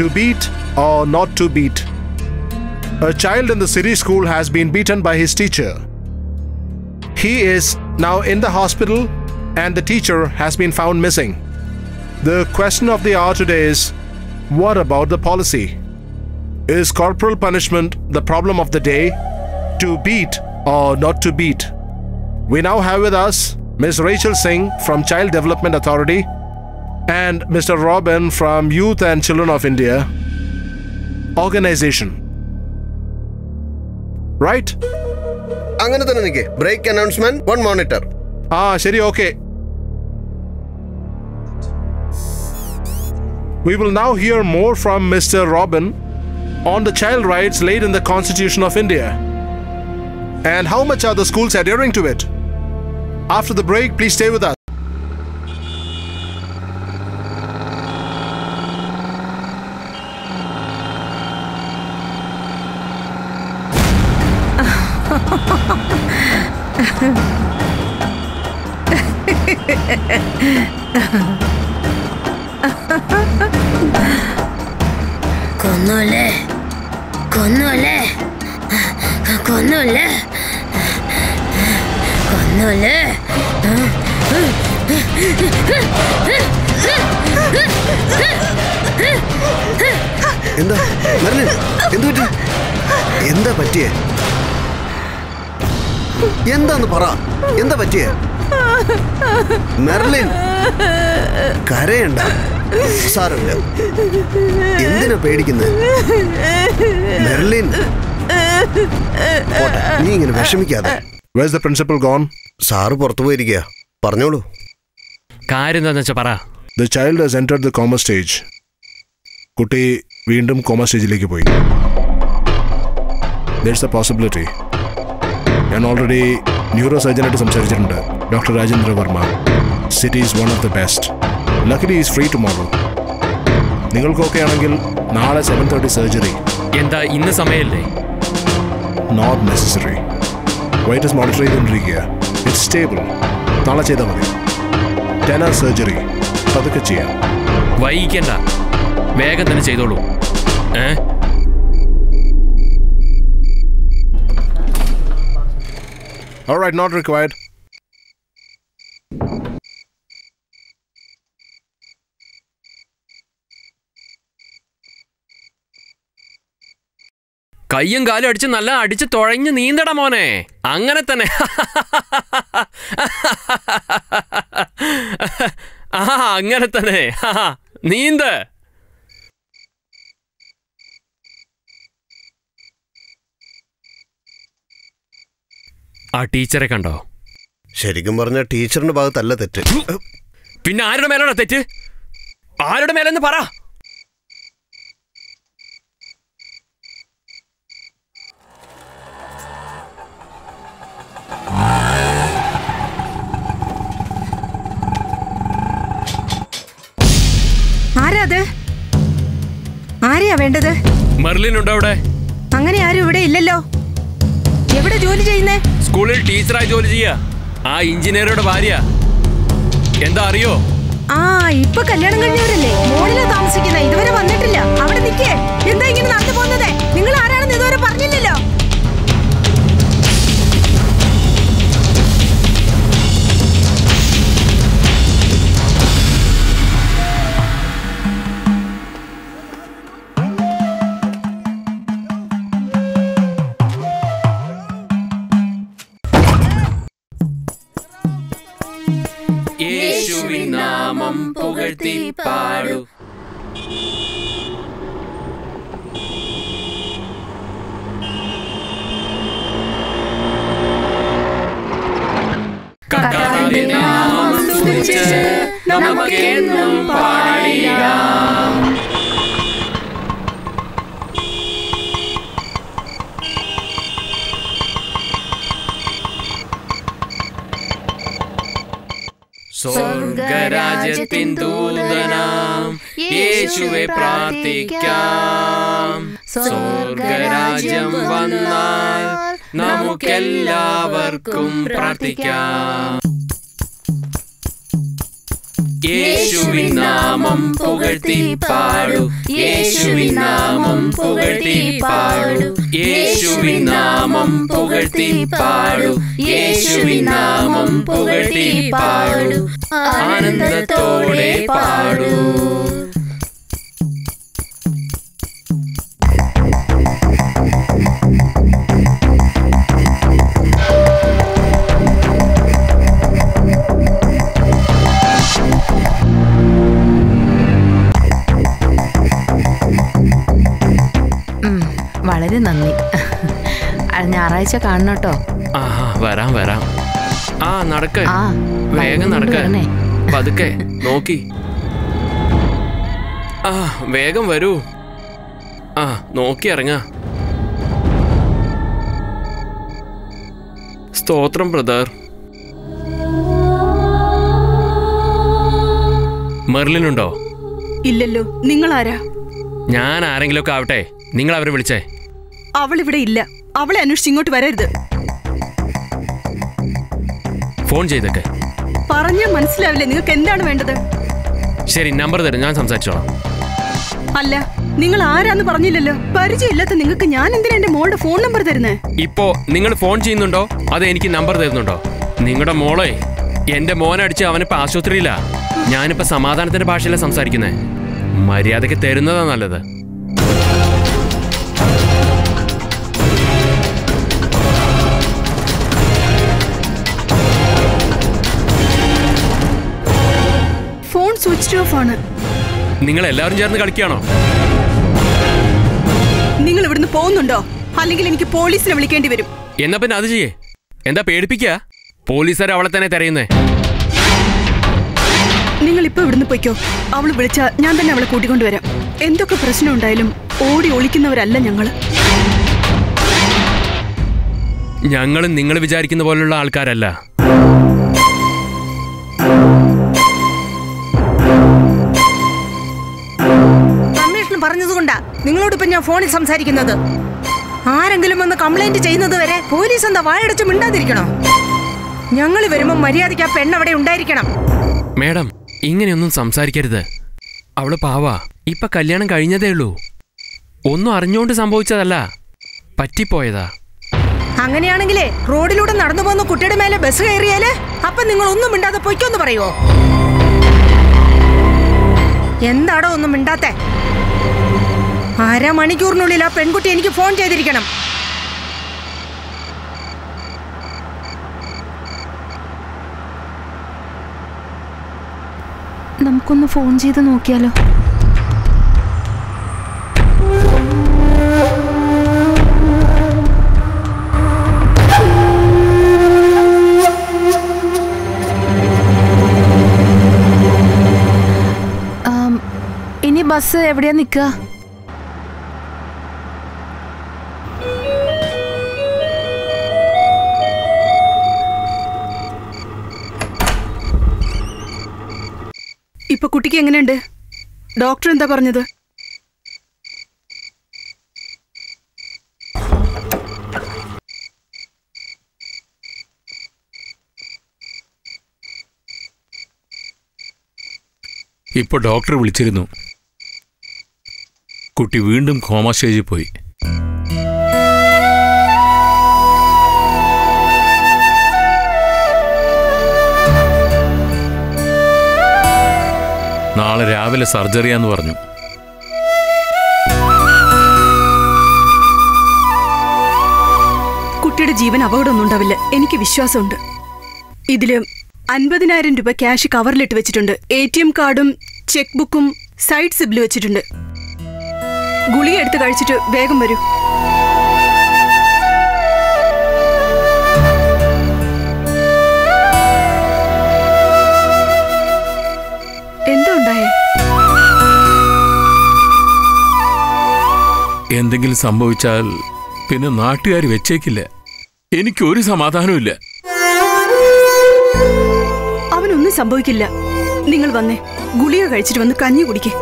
To beat or not to beat. A child in the city school has been beaten by his teacher. He is now in the hospital and the teacher has been found missing. The question of the hour today is what about the policy? Is corporal punishment the problem of the day? To beat or not to beat? We now have with us Ms. Rachel Singh from Child Development Authority and Mr. Robin from Youth and Children of India Organization. Right? Angane thanne nikke. Break announcement, one monitor. Seri, okay. We will now hear more from Mr. Robin on the child rights laid in the Constitution of India and how much are the schools adhering to it. After the break, please stay with us. കൊന്നോലേ, കൊന്നോലേ, കൊന്നോലേ, കൊന്നോലേ. എന്താ പറ്റിയേ? Where's the principal gone? The child has entered the coma stage. Kutti veendum coma stage like poi. There's a possibility. And already neurosurgeon at some surgeon, Dr. Rajendra Verma. City is one of the best. Luckily, he is free tomorrow. Ningalku okay anengil naale 7:30 surgery. Enda inna samayalle. Not necessary. Wait is monitoring Enrique. It's stable. Naale cheyadamadi. 10-hour surgery. Padukke cheya. Vai kenda. Vega thane cheyidolu. Eh? All right, not required. Kaiyum kaalum adichu nalla adichu tholnju neendada mone angane thanne angane thanne neende ആ ടീച്ചറെ കണ്ടോ ശരിക്കും പറഞ്ഞ ടീച്ചറിന്റെ ഭാഗത്തല്ല തെറ്റ് പിന്നെ ആരുടെ മേലാണ് തെറ്റ് ആരുടെ മേലെന്ന് പറ ആരാ അത് ആരെയാ വേണ്ടത് മെർലിൻ ഉണ്ടോ അവിടെ അങ്ങനെ ആരും ഇവിടെ ഇല്ലല്ലോ എവിടെ ജോലി ചെയ്യുന്നേ സ്കൂളിൽ ടീച്ചറായി ജോലി ചെയ്യാ ആ എഞ്ചിനീയറുടെ ഭാര്യ എന്താ അറിയോ ആ ഇപ്പോ കല്യാണം കഴിഞ്ഞവരല്ലേ മോളിലാ താമസിക്കുന്ന ഇതുവരെ വന്നിട്ടില്ല അവിടെ നിൽക്കേ എന്താ ഇങ്ങനെ നടന്നു പോകുന്നേ നിങ്ങൾ ആരാണെന്ന് ഇതുവരെ പറഞ്ഞില്ലല്ലോ പാടു കർത്താവിന്റെ നാമം സ്തുതിച്ച് നമുക്കെന്നും പാടിടാം സ്വർഗരാജ്യത്തിൻ ദൂതനാം യേശുവേ പ്രാർത്ഥിക്കാം സ്വർഗരാജ്യം വന്നാൽ നമുക്കെല്ലാവർക്കും പ്രാർത്ഥിക്കാം യേശുവിൻ നാമം പുകഴ്ത്തി പാടു യേശുവിൻ നാമം പുകഴ്ത്തി പാടു യേശുവിൻ നാമം പുകഴ്ത്തി പാടു യേശുവിൻ നാമം പുകഴ്ത്തി പാടു ആനന്ദത്തോടെ പാടു വളരെ നന്ദി ഞായറാഴ്ച കാണണം കേട്ടോ വരാം വരാം ആ നടക്ക വേഗം നടക്കണേ പതുക്കെ നോക്കി ആ വേഗം വരൂ ആ നോക്കി ഇറങ്ങാ സ്തോത്രം ബ്രദർ മെർലിൻ ഉണ്ടോ ഇല്ലല്ലോ നിങ്ങൾ ആരാ ഞാൻ ആരെങ്കിലും ഒക്കെ ആവട്ടെ നിങ്ങൾ അവരെ വിളിച്ചേ അവൾ ഇവിടെ ഇല്ല അവളെ അന്വേഷിച്ച് ഇങ്ങോട്ട് വരരുത് ഫോൺ ചെയ്തേക്കെ പറഞ്ഞാൽ മനസ്സിലാവില്ലേ നിങ്ങൾക്ക് എന്താണ് വേണ്ടത് ശരി നമ്പർ തരും ഞാൻ സംസാരിച്ചോളാം അല്ല നിങ്ങൾ ആരാന്ന് പറഞ്ഞില്ലല്ലോ പരിചയമില്ലാത്ത നിങ്ങൾക്ക് ഞാൻ എന്തിനാ എന്റെ മോളുടെ ഫോൺ നമ്പർ തരുന്നേ ഇപ്പോ നിങ്ങൾ ഫോൺ ചെയ്യുന്നുണ്ടോ അത് എനിക്ക് നമ്പർ തരുന്നുണ്ടോ നിങ്ങളുടെ മോളെ എന്റെ മോനടിച്ച് അവനിപ്പോ ആശുപത്രിയിലാ ഞാനിപ്പോ സമാധാനത്തിന്റെ ഭാഷയിലാണ് സംസാരിക്കുന്നേ മര്യാദക്ക് തരുന്നതാ നല്ലത് സ്വിച്ച്ഡ് ഓഫ് ആണ്. നിങ്ങൾ എല്ലാവരും ചേർന്ന് കളിക്കാണോ? നിങ്ങൾ ഇവിടുന്ന് പോകുന്നുണ്ടോ? അല്ലെങ്കിൽ എനിക്ക് പോലീസിനെ വിളിക്കേണ്ടി വരും. എന്നാ പിന്നെ അത് ചെയ്യേ. എന്താ പേടിപ്പിക്കുക? പോലീസുകാർ അവളെ തന്നെ തിരയുന്നേ. നിങ്ങൾ ഇപ്പൊ ഇവിടുന്ന് പോയിക്കോ. അവള് വിളിച്ച ഞാൻ തന്നെ അവളെ കൂട്ടിക്കൊണ്ടുവരാം. എന്തൊക്കെ പ്രശ്നം ഉണ്ടായാലും ഓടി ഒളിക്കുന്നവരല്ല ഞങ്ങള്. ഞങ്ങളും നിങ്ങൾ വിചാരിക്കുന്ന പോലുള്ള ആൾക്കാരല്ല. കമ്മീഷൻ പറഞ്ഞതുകൊണ്ടാ നിങ്ങളോട് ഇപ്പൊ ഞാൻ ഫോണിൽ സംസാരിക്കുന്നത്. ആരെങ്കിലും ഒന്ന് കംപ്ലൈന്റ് ചെയ്യുന്നത് വരെ പോലീസ് എന്താ വായടച്ച് മിണ്ടാതിരിക്കണോ? ഞങ്ങൾ വരുമ്പോ മര്യാദയ്ക്ക് ആ പെണ്ണവിടെ ഉണ്ടായിരിക്കണം. മേഡം, ഇങ്ങനെയൊന്നും സംസാരിക്കരുത്. അവള് പാവാ. ഇപ്പൊ കല്യാണം കഴിഞ്ഞതേ ഉള്ളൂ. ഒന്നും അറിഞ്ഞുകൊണ്ട് സംഭവിച്ചതല്ല, പറ്റിപ്പോയതാ. അങ്ങനെയാണെങ്കിലേ റോഡിലൂടെ നടന്നു പോകുന്ന കുട്ടിയുടെ മേലെ ബസ് കയറിയാല് അപ്പൊ നിങ്ങൾ ഒന്നും മിണ്ടാതെ പൊയ്ക്കൊന്ന് പറയുവോ? എന്താടോ ഒന്നും മിണ്ടാത്തെ? അരമണിക്കൂറിനുള്ളിൽ ആ പെൺകുട്ടി എനിക്ക് ഫോൺ ചെയ്തിരിക്കണം. നമുക്കൊന്ന് ഫോൺ ചെയ്ത് നോക്കിയാലോ? ഇനി ബസ് എവിടെയാ നിൽക്കുക? ഇപ്പൊ കുട്ടിക്ക് എങ്ങനെയുണ്ട്? ഡോക്ടർ എന്താ പറഞ്ഞത്? ഇപ്പൊ ഡോക്ടർ വിളിച്ചിരുന്നു. കുട്ടി വീണ്ടും കോമ സ്റ്റേജിൽ പോയി. നാളെ രാവിലെ സർജറിയാന്ന് പറഞ്ഞു. കുട്ടിയുടെ ജീവൻ അപകടമൊന്നും ഉണ്ടാവില്ല, എനിക്ക് വിശ്വാസമുണ്ട്. ഇതില് 50,000 രൂപ ക്യാഷ് കവറിലിട്ട് വെച്ചിട്ടുണ്ട്. ATM കാർഡും ചെക്ക് ബുക്കും സൈഡ് സിബിൽ വെച്ചിട്ടുണ്ട്. ഗുളിക എടുത്ത് കഴിച്ചിട്ട് വേഗം വരൂ. എന്തെങ്കിലും സംഭവിച്ചാൽ പിന്നെ നാട്ടുകാർ വെച്ചേക്കില്ല. എനിക്കൊരു സമാധാനമില്ല. അവനൊന്നും സംഭവിക്കില്ല. നിങ്ങൾ വന്നേ, ഗുളിക കഴിച്ചിട്ട് വന്ന് കഞ്ഞി കുടിക്കേ.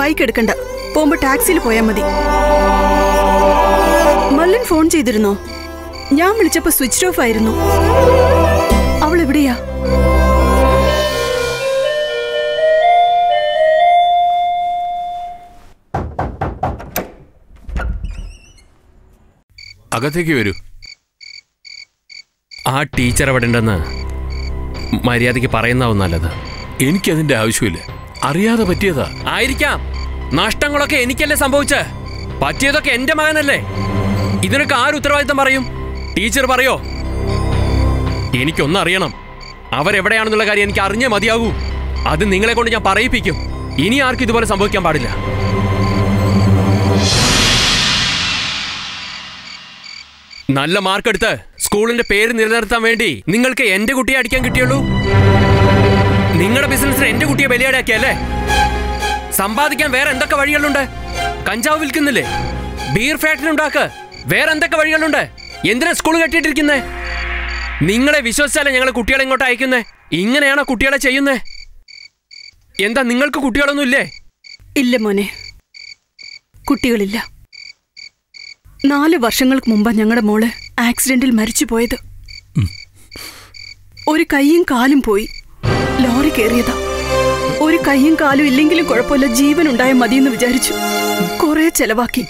ബൈക്ക് എടുക്കണ്ട, പോകുമ്പോ ടാക്സിയിൽ പോയാൽ മതി. മല്ലൻ ഫോൺ ചെയ്തിരുന്നോ? ഞാൻ വിളിച്ചപ്പോ സ്വിച്ച് ഓഫ് ആയിരുന്നു. അവൾ എവിടെയാ? അകത്തേക്ക് വരൂ. ആ ടീച്ചർ അവിടെ ഉണ്ടെന്ന് മര്യാദയ്ക്ക് പറയുന്നാവും നല്ലത്. എനിക്കതിന്റെ ആവശ്യമില്ല. അറിയാതെ പറ്റിയതാ ആയിരിക്കാം. നഷ്ടങ്ങളൊക്കെ എനിക്കല്ലേ സംഭവിച്ച, പറ്റിയതൊക്കെ എന്റെ മകനല്ലേ. ഇതിനൊക്കെ ആര് ഉത്തരവാദിത്തം പറയും? ടീച്ചർ പറയോ? എനിക്കൊന്നും അറിയണം. അവരെവിടെയാണെന്നുള്ള കാര്യം എനിക്ക് അറിഞ്ഞേ മതിയാകൂ. അത് നിങ്ങളെ കൊണ്ട് ഞാൻ പറയിപ്പിക്കും. ഇനി ആർക്കും ഇതുപോലെ സംഭവിക്കാൻ പാടില്ല. നല്ല മാർക്കെടുത്ത് സ്കൂളിന്റെ പേര് നിലനിർത്താൻ വേണ്ടി നിങ്ങൾക്ക് എന്റെ കുട്ടിയെ അടിക്കാൻ കിട്ടിയുള്ളൂ. നിങ്ങളുടെ ബിസിനസ്സിന് എന്റെ കുട്ടിയെ ബലിയാടാക്കിയല്ലേ? സമ്പാദിക്കാൻ വേറെ എന്തൊക്കെ വഴികളുണ്ട്? കഞ്ചാവ് വിൽക്കുന്നില്ലേ? Beer factory ഉണ്ടാക്ക്. വേറെ എന്തൊക്കെ വഴികളുണ്ട്? എന്തിനാ സ്കൂൾ കെട്ടിയിട്ടിരിക്കുന്നേ? നിങ്ങളെ വിശ്വസിച്ചാലേ ഞങ്ങൾ കുട്ടികളെ ഇങ്ങോട്ട് അയക്കുന്നേ. ഇങ്ങനെയാണോ കുട്ടികളെ ചെയ്യുന്നേ? എന്താ നിങ്ങൾക്ക് കുട്ടികളൊന്നും ഇല്ലേ? ഇല്ല മോനെ, കുട്ടികളില്ല. 4 വർഷങ്ങൾക്ക് മുമ്പാണ് ഞങ്ങളുടെ മോള് ആക്സിഡന്റിൽ മരിച്ചു പോയത്. ഒരു കൈയും കാലും പോയി. ലോറി കയറിയതാ. ഒരു കൈയും കാലും ഇല്ലെങ്കിലും കുഴപ്പമില്ല, ജീവൻ ഉണ്ടായാൽ മതിയെന്ന് വിചാരിച്ചു. കുറെ ചെലവാക്കി,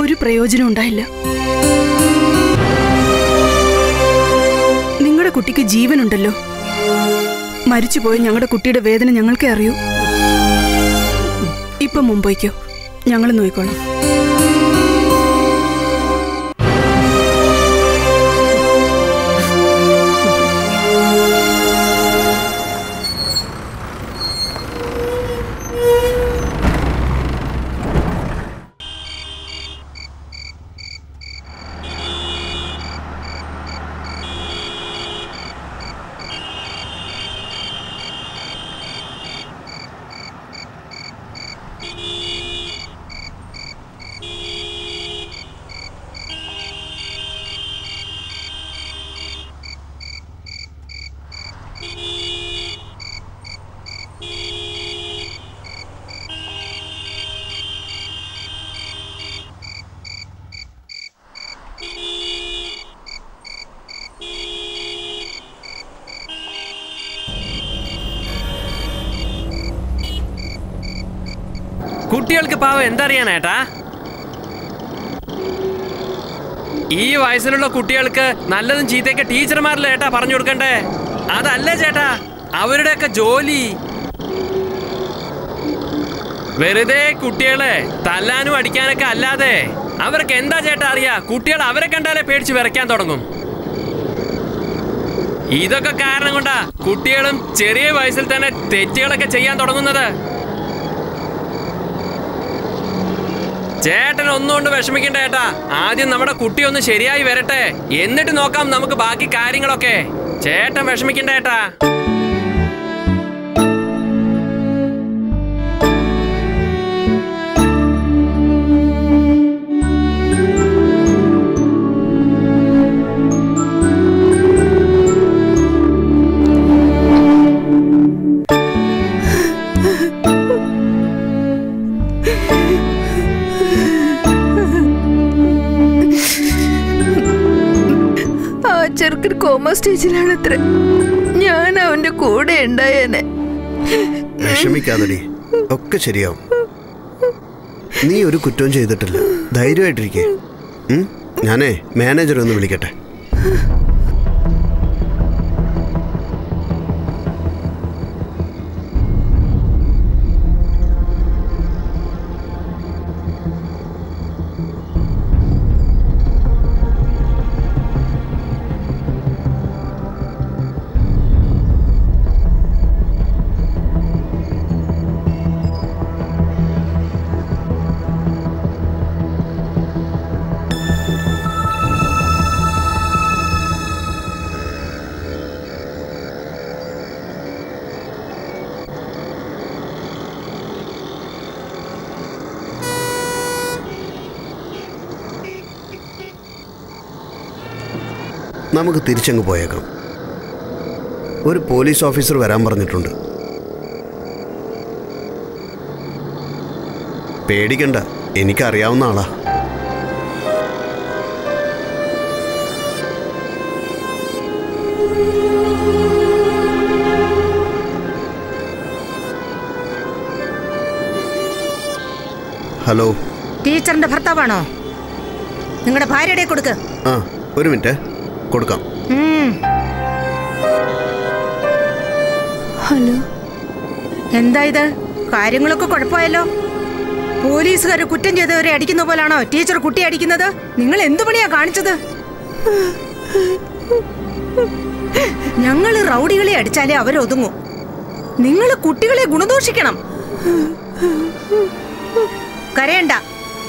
ഒരു പ്രയോജനം ഉണ്ടായില്ല. നിങ്ങളുടെ കുട്ടിക്ക് ജീവനുണ്ടല്ലോ. മരിച്ചുപോയ ഞങ്ങളുടെ കുട്ടിയുടെ വേദന ഞങ്ങൾക്കേ അറിയൂ. ഇപ്പൊ മുംബൈക്കോ ഞങ്ങൾ നോയിക്കോളാം. കുട്ടികൾക്ക് പാവം എന്തറിയാനേട്ടാ? ഈ വയസ്സിലുള്ള കുട്ടികൾക്ക് നല്ലതും ചീത്തയൊക്കെ ടീച്ചർമാരല്ലേ ഏട്ടാ പറഞ്ഞു കൊടുക്കണ്ടേ? അതല്ലേ ചേട്ടാ അവരുടെയൊക്കെ ജോലി. വെറുതെ കുട്ടികളെ തല്ലാനും അടിക്കാനൊക്കെ അല്ലാതെ അവർക്ക് എന്താ ചേട്ടാ അറിയാ? കുട്ടികൾ അവരെ കണ്ടാലേ പേടിച്ച് വിറയ്ക്കാൻ തുടങ്ങും. ഇതൊക്കെ കാരണം കൊണ്ടാ കുട്ടികളും ചെറിയ വയസ്സിൽ തന്നെ തെറ്റുകളൊക്കെ ചെയ്യാൻ തുടങ്ങുന്നത്. ചേട്ടൻ ഒന്നുകൊണ്ട് വിഷമിക്കണ്ട ചേട്ടാ, ആദ്യം നമ്മുടെ കുട്ടി ഒന്ന് ശരിയായി വരട്ടെ, എന്നിട്ട് നോക്കാം നമുക്ക് ബാക്കി കാര്യങ്ങളൊക്കെ. ചേട്ടൻ വിഷമിക്കണ്ട ചേട്ടാ. കോമ സ്റ്റേജിലാണത്ര. ഞാൻ അവന്റെ കൂടെ ഉണ്ടായേനെ. വിഷമിക്കാതെ, ഒക്കെ ശരിയാവും. നീ ഒരു കുറ്റവും ചെയ്തിട്ടില്ല, ധൈര്യമായിട്ടിരിക്കേ. ഞാനേ മാനേജർ ഒന്ന് വിളിക്കട്ടെ. നമുക്ക് തിരിച്ചങ്ങ് പോയേക്കാം. ഒരു പോലീസ് ഓഫീസർ വരാൻ പറഞ്ഞിട്ടുണ്ട്. പേടിക്കണ്ട, എനിക്കറിയാവുന്ന ആളാ. ഹലോ, ടീച്ചറിന്റെ ഭർത്താവാണോ? നിങ്ങളുടെ ഭാര്യയുടെ കൊടുക്ക. ആ, ഒരു മിനിറ്റ് കൊടുക്കാം. ഹലോ, എന്താ ഇത്? കാര്യങ്ങളൊക്കെ കുഴപ്പമായല്ലോ. പോലീസുകാർ കുറ്റം ചെയ്തവരെ അടിക്കുന്ന പോലാണോ ടീച്ചർ കുട്ടി അടിക്കുന്നത്? നിങ്ങൾ എന്തു പണിയാ കാണിച്ചത്? ഞങ്ങൾ റൗഡികളെ അടിച്ചാലേ അവരൊതുങ്ങൂ. നിങ്ങൾ കുട്ടികളെ ഗുണദോഷിക്കണം. കരയണ്ട,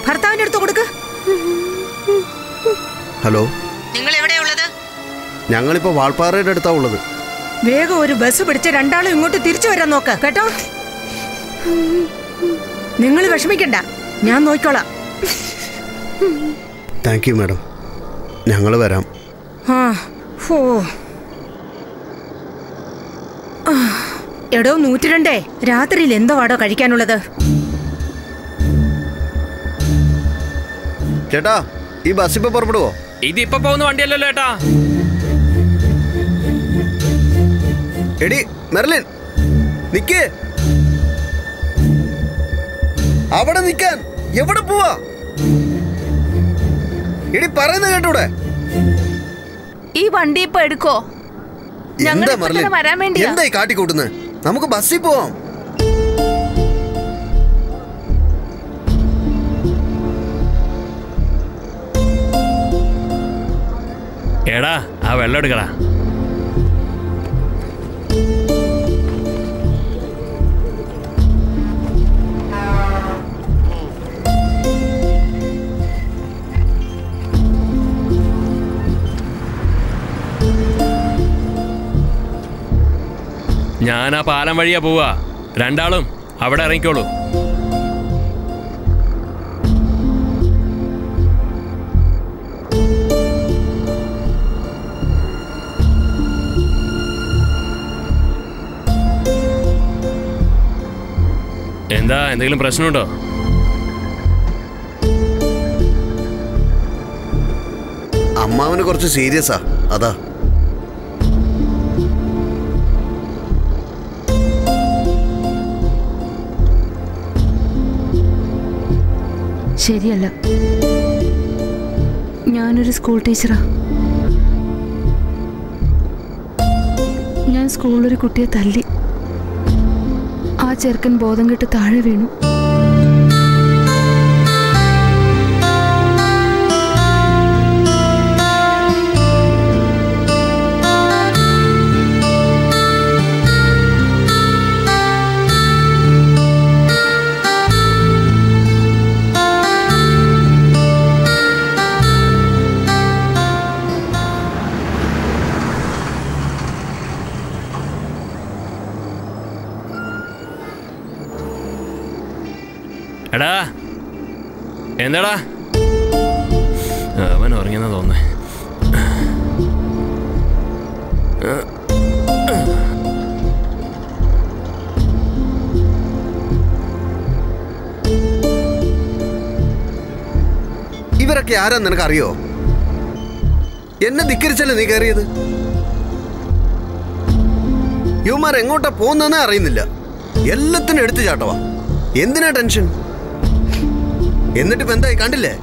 ഭർത്താവിന്റെ അടുത്ത് കൊടുക്ക്. ഹലോ, നിങ്ങൾ എവിടെയുള്ളത്? ഞങ്ങളിപ്പോ വാൾപ്പാറയുടെ അടുത്താ ഉള്ളത്. വേഗം ഒരു ബസ് പിടിച്ച് രണ്ടാളും ഇങ്ങോട്ട് തിരിച്ചു വരാൻ നോക്ക കേട്ടോ. നിങ്ങൾ വിഷമിക്കണ്ട, ഞാൻ നോക്കിക്കോളാം. താങ്ക് യു മാഡം, ഞങ്ങൾ വരാം. ആ, ഓ എടോ 102 രാത്രിയിൽ എന്തോ ആടോ കഴിക്കാനുള്ളത്. ചേട്ടാ, ഈ ബസ് ഇപ്പൊ പുറപ്പെടുവോ? ഇതിപ്പോ പോകുന്ന വണ്ടിയല്ലല്ലോ ഏട്ടാ. എടി മെർലിൻ, നിക്ക് അവിടെ. നിക്കാൻ എവിടെ പോവാ? എടി പറയുന്ന കേട്ടൂടെ? ഈ വണ്ടി ഇപ്പൊ എടുക്കോ? എന്താ മെർലിൻ വരാൻ വേണ്ടി എന്തായി കാട്ടിക്കൂട്ടുന്നത്? നമുക്ക് ബസ്സിൽ പോവാം. എടാ, ആ വെള്ളം എടുക്കടാ. ഞാനാ പാലം വഴിയാ പോവാ, രണ്ടാളും അവിടെ ഇറങ്ങിക്കോളൂ. എന്താ, എന്തെങ്കിലും പ്രശ്നമുണ്ടോ? അമ്മാവന് കുറച്ച് സീരിയസാ അതാ. ശരിയല്ല, ഞാനൊരു സ്കൂൾ ടീച്ചറാ. ഞാൻ സ്കൂളിലൊരു കുട്ടിയെ തല്ലി. ആ ചെറുക്കൻ ബോധം കെട്ട് താഴെ വീണു. എടാ എന്താടാ അവൻ ഉറങ്ങിയെന്ന് തോന്നുന്നേ. ഇവരൊക്കെ ആരാ നിനക്കറിയോ? എന്നെ ധിക്കരിച്ചല്ലേ നീ കയറിയത്? ഇവന്മാർ എങ്ങോട്ടാ പോകുന്നതെന്നേ അറിയുന്നില്ല. എല്ലാത്തിനും എടുത്തു ചാട്ടവാ. എന്തിനാ ടെൻഷൻ? എന്നിട്ട് ഇപ്പൊ എന്തായി കണ്ടില്ലേ?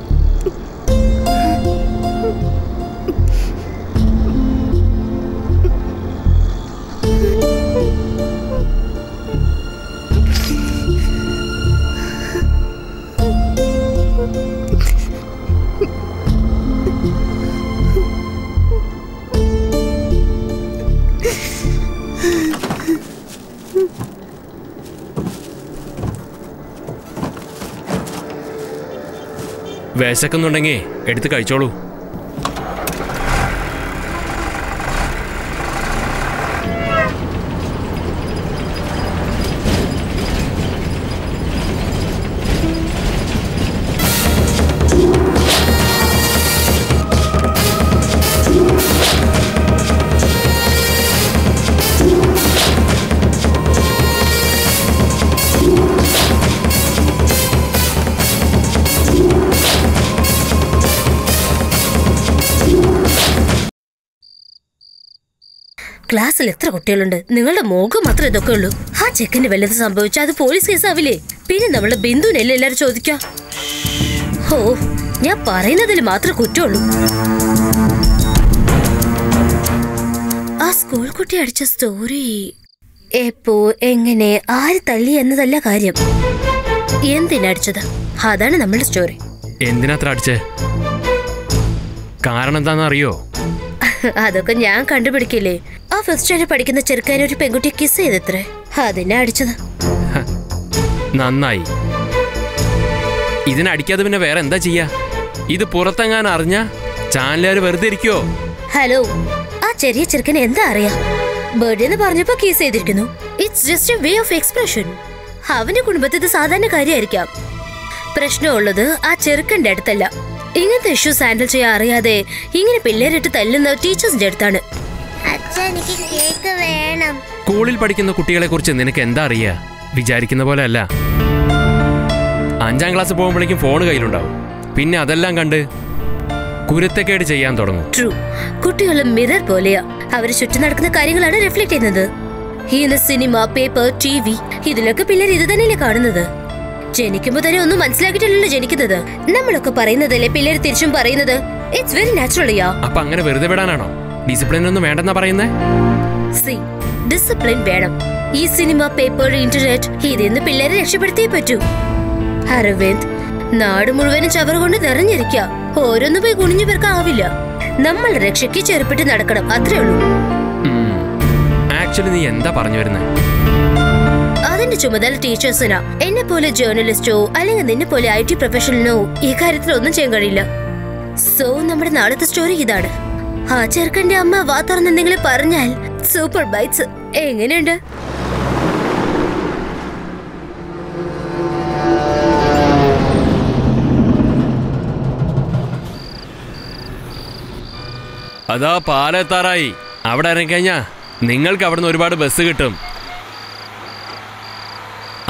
വിശക്കുന്നുണ്ടെങ്കിൽ എടുത്ത് കഴിച്ചോളൂ. ക്ലാസ്സിൽ എത്ര കുട്ടികളുണ്ട്? നിങ്ങളുടെ മുഖം മാത്രമേ ഇതൊക്കെ ഉള്ളൂ. ആ ചെക്കൻ്റെ വല്ലതും സംഭവിച്ചാൽ അത് പോലീസ് കേസാവില്ലേ? പിന്നെ നമ്മുടെ ബിന്ദുവിനല്ലേ എല്ലാവരും ചോദിക്കാം. ഓ, ഞാൻ പറയുന്നതിൽ മാത്രമേ കുറ്റമുള്ളൂ. ആ സ്കൂൾ കുട്ടി അടിച്ച സ്റ്റോറി, എപ്പോ എങ്ങനെ ആര് തല്ലി എന്നതല്ല കാര്യം, എന്തിനടിച്ചത്, അതാണ് നമ്മുടെ സ്റ്റോറി. എന്തിനാത്ര അടിച്ചേ? കാരണം എന്താണെന്നറിയോ? അതൊക്കെ ഞാൻ കണ്ടുപിടിക്കില്ലേ. ആ ഫസ്റ്റ് സ്റ്റാൻഡേർഡ് പഠിക്കുന്ന ചെറുക്കാരൻ ഒരു പെൺകുട്ടിയെ കിസ് ചെയ്തത്രേ, അതിനെ അടിച്ചത്. നന്നായി. ഇതിനടിക്കാതെ പിന്നെ വേറെ എന്താ ചെയ്യാ? ഇത് പുറത്തെങ്ങാൻ അറിഞ്ഞ ചാനലുകാർ വെറുതെ ഇരിക്കോ? ഹലോ, ആ ചെറിയ ചെറുക്കൻ എന്താ അറിയാ? ബർത്ത്ഡേ എന്ന് പറഞ്ഞപ്പോ കിസ് ചെയ്തിരിക്കുന്നു. It's just a way of expression. അവന്റെ കുടുംബത്തിൽ ഇത് സാധാരണ കാര്യമായിരിക്കാം. പ്രശ്നമുള്ളത് ആ ചെറുക്കൻ്റെ അടുത്തല്ല. ഇങ്ങനത്തെ ഇഷ്യൂസ് ഹാൻഡിൽ ചെയ്യാൻ അറിയാതെ ഇങ്ങനെ പിള്ളേരിട്ട് തല്ലുന്ന ടീച്ചേഴ്സിന്റെ അടുത്താണ്. സ്കൂളിൽ പഠിക്കുന്ന കുട്ടികളെ കുറിച്ച് നിനക്ക് എന്താ അറിയാ? വിചാരിക്കുന്ന പോലെ അല്ല. അഞ്ചാം ക്ലാസ് പോകുമ്പോഴേക്കും ഫോൺ കയ്യിലുണ്ടാവും. പിന്നെ അതെല്ലാം കണ്ട് കുരുത്തക്കേട് ചെയ്യാൻ തുടങ്ങും. ട്രൂ. കുട്ടികൾ മിറർ പോലെയാ. അവര് ചുറ്റും നടക്കുന്ന കാര്യങ്ങളാണ് റിഫ്ലക്ട് ചെയ്യുന്നത്. ഇന്ന് സിനിമ, പേപ്പർ, ടി വി, ഇതിലൊക്കെ പിള്ളേർ ഇത് തന്നെയല്ലേ കാണുന്നത്. ജനിക്കുമ്പോ തന്നെ ഒന്നും മനസ്സിലാക്കിയിട്ടില്ലല്ലോ ജനിക്കുന്നത്. നമ്മളൊക്കെ പറയുന്നതല്ലേ പിള്ളേർ തിരിച്ചും പറയുന്നത്. It's very natural. അപ്പൊ അങ്ങനെ വെറുതെ വിടാനാണോ? ഡിസിപ്ലിൻ ഒന്നും വേണ്ടെന്നാ പറയുന്നേ? സി, ഡിസിപ്ലിൻ വേണം. ഈ സിനിമ, പേപ്പർ, ഇന്റർനെറ്റ് ഇതിന്ന് പിള്ളേരെ രക്ഷപ്പെടുത്തിയേ പറ്റൂ. അരവിന്ദ്, നാട് മുഴുവനും ചവറുകൊണ്ട് നിറഞ്ഞിരിക്കുക. ഓരോന്നും പോയി കുനിഞ്ഞു പേർക്കാവില്ല. നമ്മൾ രക്ഷയ്ക്ക് ചെറുപ്പിട്ട് നടക്കണം, അത്രേ ഉള്ളൂ. ആക്ച്വലി നീ എന്താ പറഞ്ഞു വരുന്നേ? അതിന്റെ ചുമതല ടീച്ചേഴ്സിനാ. എന്നെ പോലെ ജേർണലിസ്റ്റോ അല്ലെങ്കിൽ നിന്നെ പോലെ IT പ്രൊഫഷണലിനോ ഈ കാര്യത്തിൽ ഒന്നും ചെയ്യാൻ കഴിയില്ല. സോ നമ്മുടെ നാളത്തെ സ്റ്റോറി ഇതാണ്. ആ ചെറുക്കന്റെ അമ്മ വാ തുറന്നെന്തെങ്കിലും പറഞ്ഞാൽ സൂപ്പർ ബൈറ്റ്സ്. എങ്ങനെയുണ്ട്? അതാ പാലെത്താറായി. അവിടെ ഇറങ്ങിക്കഴിഞ്ഞാ നിങ്ങൾക്ക് അവിടുന്ന് ഒരുപാട് ബസ് കിട്ടും.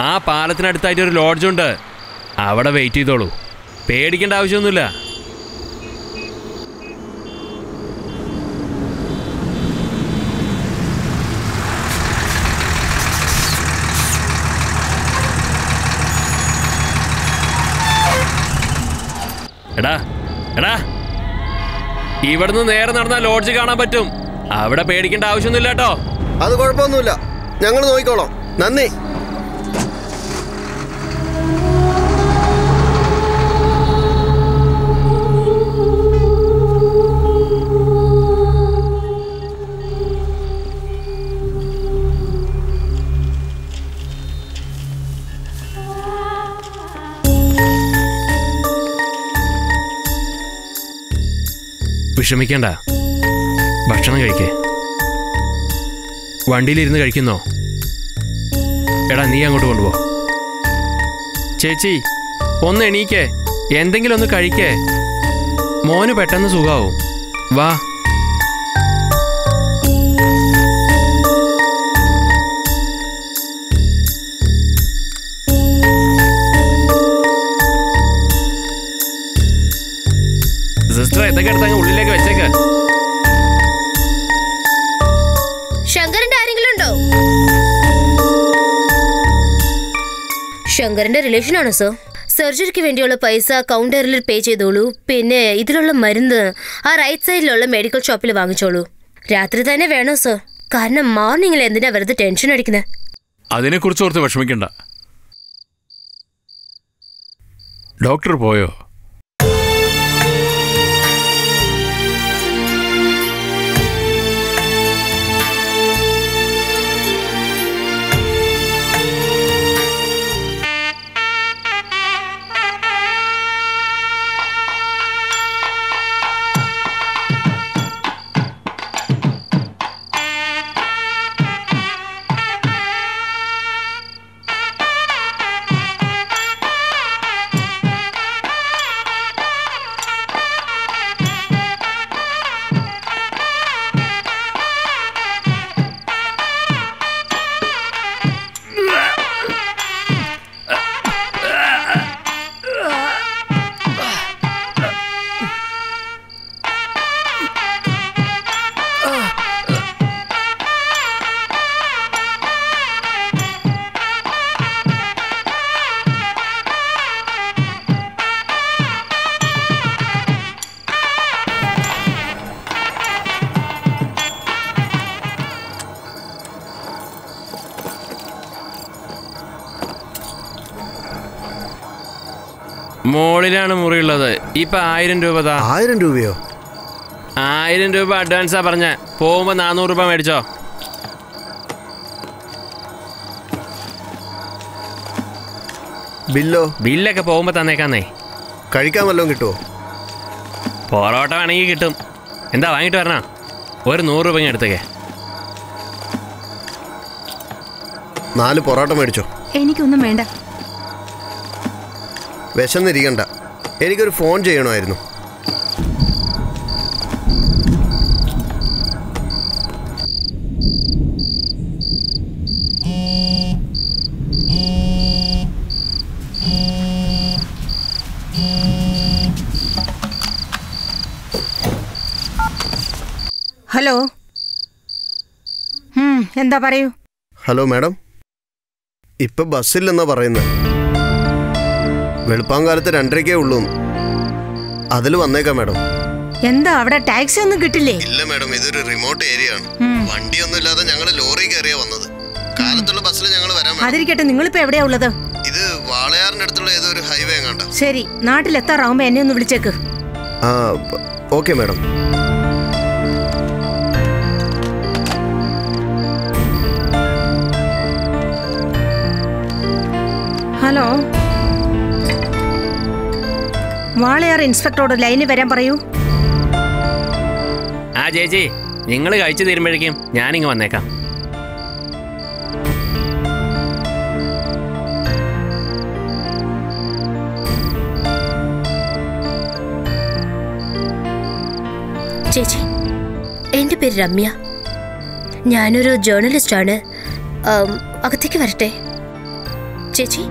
ആ പാലത്തിനടുത്തായിട്ട് ഒരു ലോഡ്ജുണ്ട്, അവിടെ വെയിറ്റ് ചെയ്തോളൂ. പേടിക്കേണ്ട ആവശ്യമൊന്നുമില്ല. എടാ എടാ, ഇവിടുന്ന് നേരെ നടന്ന ലോഡ്ജ് കാണാൻ പറ്റും. അവിടെ പേടിക്കേണ്ട ആവശ്യമൊന്നുമില്ല കേട്ടോ. അത് കുഴപ്പമൊന്നുമില്ല, ഞങ്ങൾ നോക്കിക്കോളാം. നന്ദി. വിഷമിക്കണ്ട, ഭക്ഷണം കഴിക്കേ. വണ്ടിയിലിരുന്ന് കഴിക്കുന്നോ? എടാ നീ അങ്ങോട്ട് കൊണ്ടുപോ. ചേച്ചി ഒന്ന് എണീക്കേ, എന്തെങ്കിലും ഒന്ന് കഴിക്കേ, മോന് പെട്ടെന്ന് സുഖാവും. വാ. സിസ്റ്റർ ഇതൊക്കെ എടുത്ത് അങ്ങ് ഉള്ളിലേക്ക് വെച്ചേക്ക്. ശങ്കറിന്റെ ആരെങ്കിലും ഉണ്ടോ? ശങ്കറിന്റെ റിലേഷൻ ആണോ സർ? സർജറിക്ക് വേണ്ടിയുള്ള പൈസ കൗണ്ടറിൽ പേ ചെയ്തോളൂ. പിന്നെ ഇതിലുള്ള മരുന്ന് ആ റൈറ്റ് സൈഡിലുള്ള മെഡിക്കൽ ഷോപ്പിൽ വാങ്ങിച്ചോളൂ. രാത്രി തന്നെ വേണോ സർ? കാരണം മോർണിംഗിൽ എന്തിനാ വെറുതെ ടെൻഷൻ അടിക്കുന്നത്? അതിനെക്കുറിച്ച് ഓർത്ത് വിഷമിക്കണ്ട. ഡോക്ടർ പോയോ? മോളിലാണ് മുറിയുള്ളത്. ഇപ്പൊ 1000 രൂപ. 1000 രൂപയോ? 1000 രൂപ അഡ്വാൻസാ പറഞ്ഞ. പോകുമ്പോ 400 രൂപ മേടിച്ചോ. ബില്ലോ? ബില്ലൊക്കെ പോകുമ്പോ തന്നേക്കാന്നേ. കഴിക്കാൻ വല്ലതും കിട്ടുമോ? പൊറോട്ട വേണമെങ്കിൽ കിട്ടും. എന്താ വാങ്ങിട്ട് വരണ? ഒരു 100 രൂപ എടുത്തേക്കേ. 4 പൊറോട്ട മേടിച്ചോ. എനിക്കൊന്നും വേണ്ട. വിശന്നിരിക്കണ്ട. എനിക്കൊരു ഫോൺ ചെയ്യണമായിരുന്നു. ഹലോ. എന്താ പറയൂ. ഹലോ മാഡം, ഇപ്പൊ ബസ്സില്ലെന്നാ പറയുന്നത്. വെളുപ്പാങ്കാലത്ത് 2:30ക്കേ ഉള്ളൂ. അതിൽ വന്നേക്കാം മാഡം. എന്താ അവിടെ ടാക്സി ഒന്നും കിട്ടില്ലേ? ഇല്ല മാഡം, ഇതൊരു റിമോട്ട് ഏരിയ ആണ്. വണ്ടിയൊന്നും ഇല്ലാതെ ഞങ്ങൾ ലോറി കയറിയാ വന്നത്. കാലത്തുള്ള ബസ്സിൽ ഞങ്ങൾ വരാം. അതിരിക്കട്ടെ, നിങ്ങൾ ഇപ്പൊ എവിടെയാ ഉള്ളത്? ഇത് വാളയാറിന്റെ അടുത്തുള്ള ഏതോ ഒരു ഹൈവേ കണ്ടോ. ശരി, നാട്ടിലെത്താറാവുമ്പോ എന്നെ ഒന്ന് വിളിച്ചേക്ക്. Okay madam. ഹലോ, വാളയാർ ഇൻസ്പെക്ടറോട് ലൈനിൽ വരാൻ പറയൂ. ആ ചേച്ചി, നിങ്ങൾ കഴിച്ചു തീരുമ്പോഴേക്കും ഞാനിങ്ങ് വന്നേക്കാം. ചേച്ചി, എൻ്റെ പേര് രമ്യ. ഞാനൊരു ജേർണലിസ്റ്റാണ്. അകത്തേക്ക് വരട്ടെ ചേച്ചി?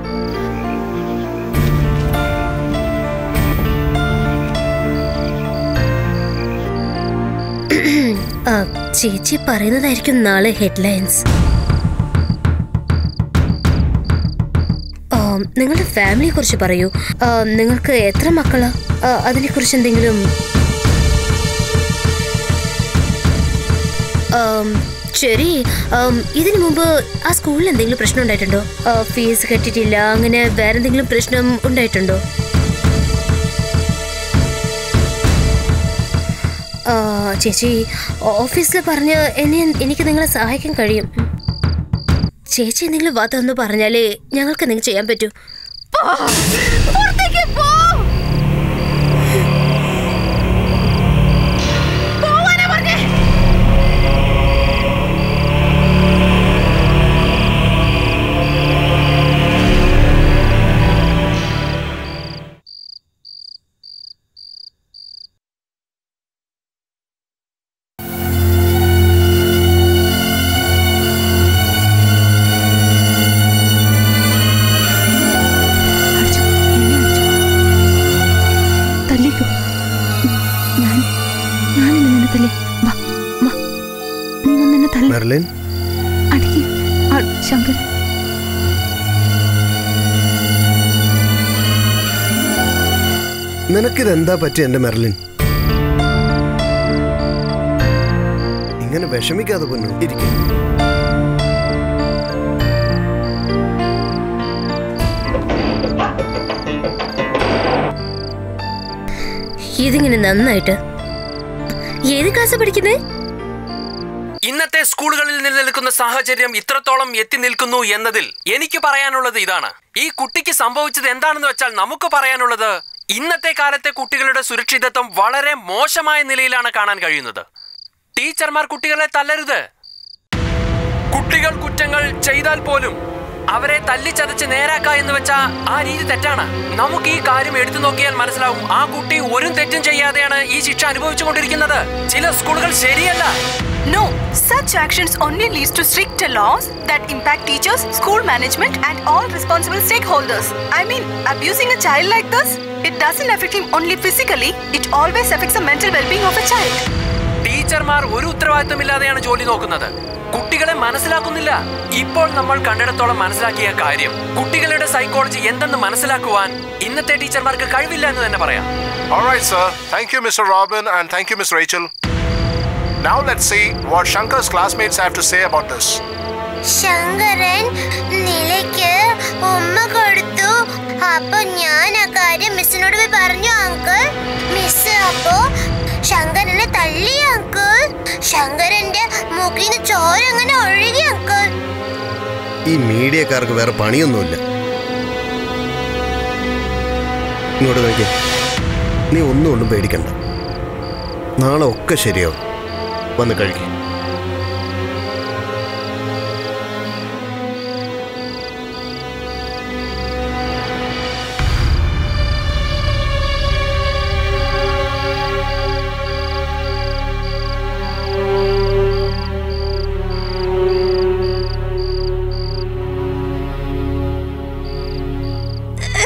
ചേച്ചി പറയുന്നതായിരിക്കും നാളെ ഹെഡ്ലൈൻസ്. നിങ്ങളുടെ ഫാമിലിയെ കുറിച്ച് പറയൂ. നിങ്ങൾക്ക് എത്ര മക്കളാ? അതിനെക്കുറിച്ച് എന്തെങ്കിലും? ശരി, ഇതിനു മുമ്പ് ആ സ്കൂളിൽ എന്തെങ്കിലും പ്രശ്നം ഉണ്ടായിട്ടുണ്ടോ? ഫീസ് കെട്ടിയിട്ടില്ല, അങ്ങനെ വേറെന്തെങ്കിലും പ്രശ്നം ഉണ്ടായിട്ടുണ്ടോ? ചേച്ചി, ഓഫീസിൽ പറഞ്ഞ് എനിക്ക് നിങ്ങളെ സഹായിക്കാൻ കഴിയും. ചേച്ചി എന്തെങ്കിലും വാദമെന്ന് പറഞ്ഞാലേ ഞങ്ങൾക്ക് എന്തെങ്കിലും ചെയ്യാൻ പറ്റൂ. നിനക്കിതെന്താ പറ്റി എന്റെ മെർലിൻ? ഇങ്ങനെ വിഷമിക്കാതെ പൊന്നു ഇരിക്കും. ഇതിങ്ങനെ നന്നായിട്ട് ഏത് ക്ലാസ് പഠിക്കുന്നേ? ഇന്നത്തെ സ്കൂളുകളിൽ നിലനിൽക്കുന്ന സാഹചര്യം ഇത്രത്തോളം എത്തി നിൽക്കുന്നു എന്നതിൽ എനിക്ക് പറയാനുള്ളത് ഇതാണ്. ഈ കുട്ടിക്ക് സംഭവിച്ചത് എന്താണെന്ന് വെച്ചാൽ നമുക്ക് പറയാനുള്ളത് ഇന്നത്തെ കാലത്തെ കുട്ടികളുടെ സുരക്ഷിതത്വം വളരെ മോശമായ നിലയിലാണ് കാണാൻ കഴിയുന്നത്. ടീച്ചർമാർ കുട്ടികളെ തല്ലരുത്. കുട്ടികൾ കുറ്റങ്ങൾ ചെയ്താൽ പോലും അവരെ തല്ലിച്ചതച്ച് നേരാക്കുക എന്ന് വെച്ചാൽ ആ രീതി തെറ്റാണ്. നമുക്ക് ഈ കാര്യം എടുത്തു നോക്കിയാൽ മനസ്സിലാവും. ആ കുട്ടി ഒരു തെറ്റും ചെയ്യാതെയാണ് ഈ ശിക്ഷ അനുഭവിച്ചുകൊണ്ടിരിക്കുന്നത്. ചില സ്കൂളുകൾ ശരിയല്ല. No, such actions only leads to stricter laws that impact teachers, school management and all responsible stakeholders. I mean, abusing a child like this, it doesn't affect him only physically, it always affects the mental well-being of a child. ടീച്ചർമാർ ഒരു ഉത്തരവാദിത്തമില്ലാതെയാണ് ജോലി നോക്കുന്നത്. കുട്ടികളെ മനസ്സിലാക്കുന്നില്ല. ഇപ്പോൾ നമ്മൾ കണ്ടിടത്തോളം മനസ്സിലാക്കിയ കാര്യം കുട്ടികളുടെ സൈക്കോളജി എന്തെന്ന് മനസ്സിലാക്കുവാൻ ഇന്നത്തെ ടീച്ചർമാർക്ക് കഴിവില്ല എന്ന് തന്നെ പറയാം. Alright sir, thank you Mr. Robin and thank you Miss Rachel. Now let's see what Shankar's classmates have to say about this. Shankaran, Nilekke umma koduthu. Appo njan aa karyam miss nodu poi paranju uncle. Miss appo Shankarane thalli uncle. Shankarante mukine chora angane oligi uncle. Ee media karku vera paniyonnu illa. Ingodu nokke. Nee onnum pedikanda. Naale okke seriyavu. വന്ന് കഴിക്കും.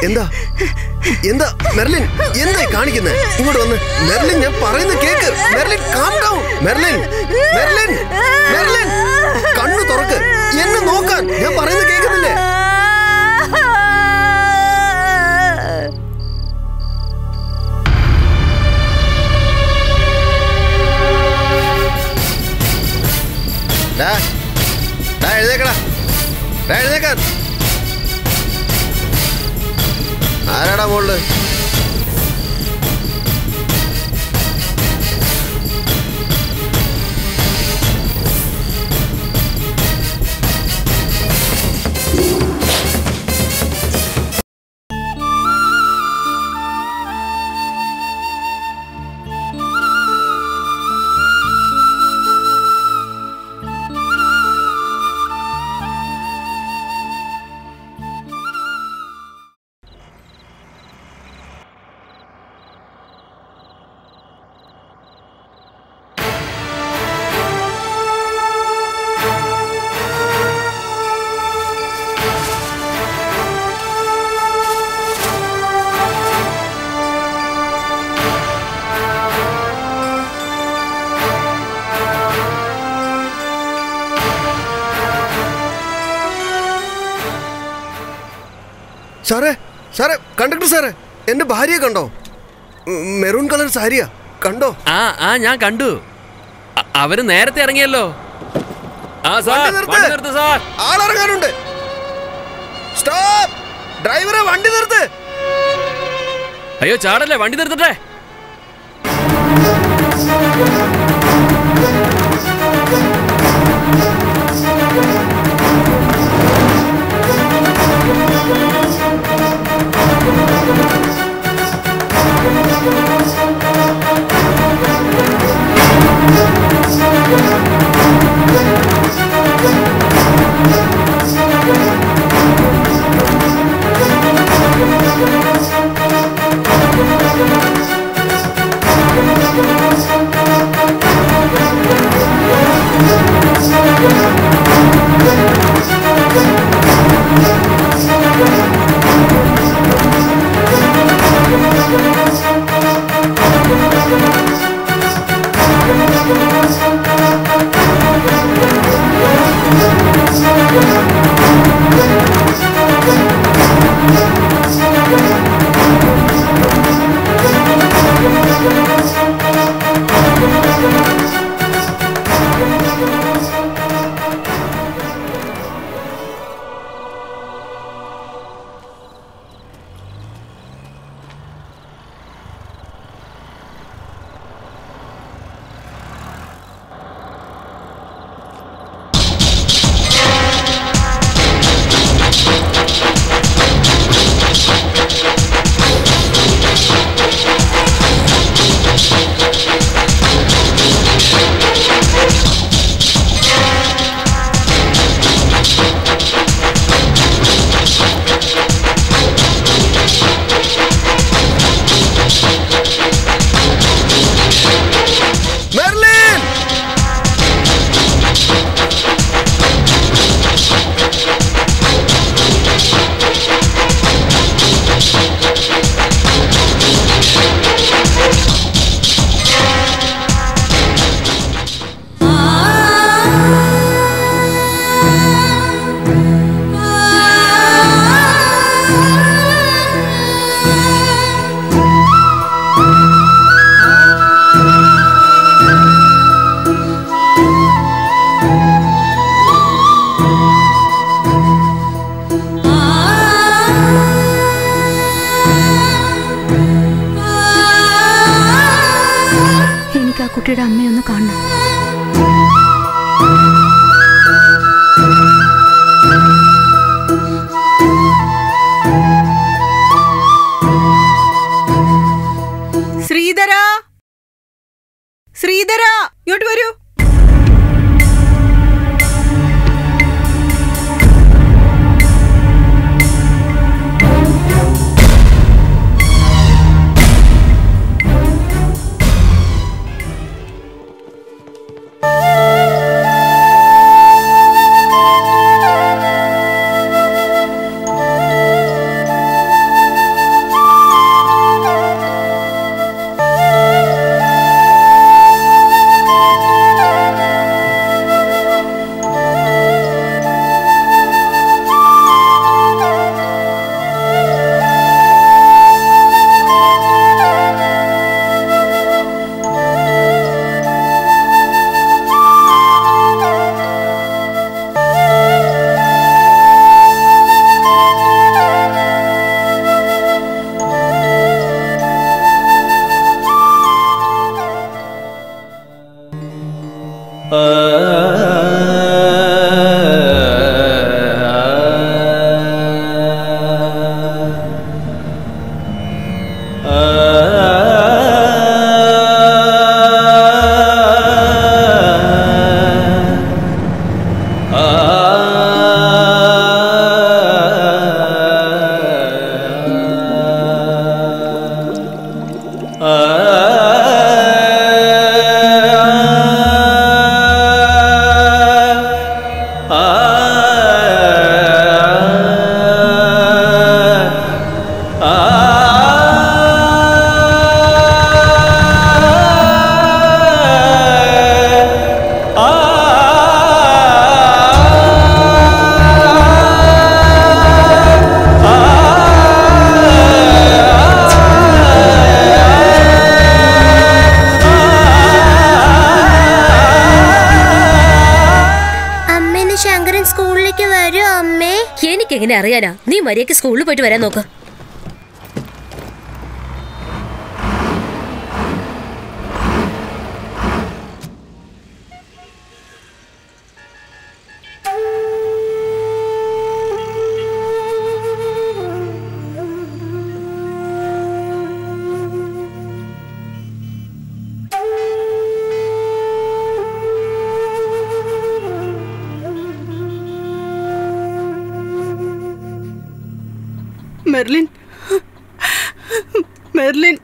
എന്താ എന്താ Merlin, എന്താ കാണിക്കുന്നേ? ഇങ്ങോട്ട് വന്ന് Merlin, ഞാൻ പറയുന്ന കേക്ക്. Merlin calm down. Merlin Merlin Merlin കണ്ണു തുറക്ക്, എന്നെ നോക്കാൻ. ഞാൻ പറയുന്ന കേൾക്കുന്നില്ലേ? എഴുതേക്കടാ, എഴുതേക്കാൻ. ആരാടാ മോള്? സാറേ സാറേ കണ്ടക്ടർ സാറേ എൻ്റെ ഭാര്യയെ കണ്ടോ? മെറൂൺ കളർ സാരിയാ, കണ്ടോ? ആ ആ ഞാൻ കണ്ടു. അവര് നേരത്തെ ഇറങ്ങിയല്ലോ. ആ സാർ വണ്ടി നിർത്ത് സാർ, ആൾ ഇറങ്ങാനുണ്ട്. സ്റ്റോപ്പ്, ഡ്രൈവറെ വണ്ടി നിർത്ത്. അയ്യോ ചാടല്ലേ, വണ്ടി നിർത്തട്ടെ. എങ്ങനെ അറിയാനാ? നീ മരിയക്ക് സ്കൂളിൽ പോയിട്ട് വരാൻ നോക്ക്. मेरलिन, मेरलिन,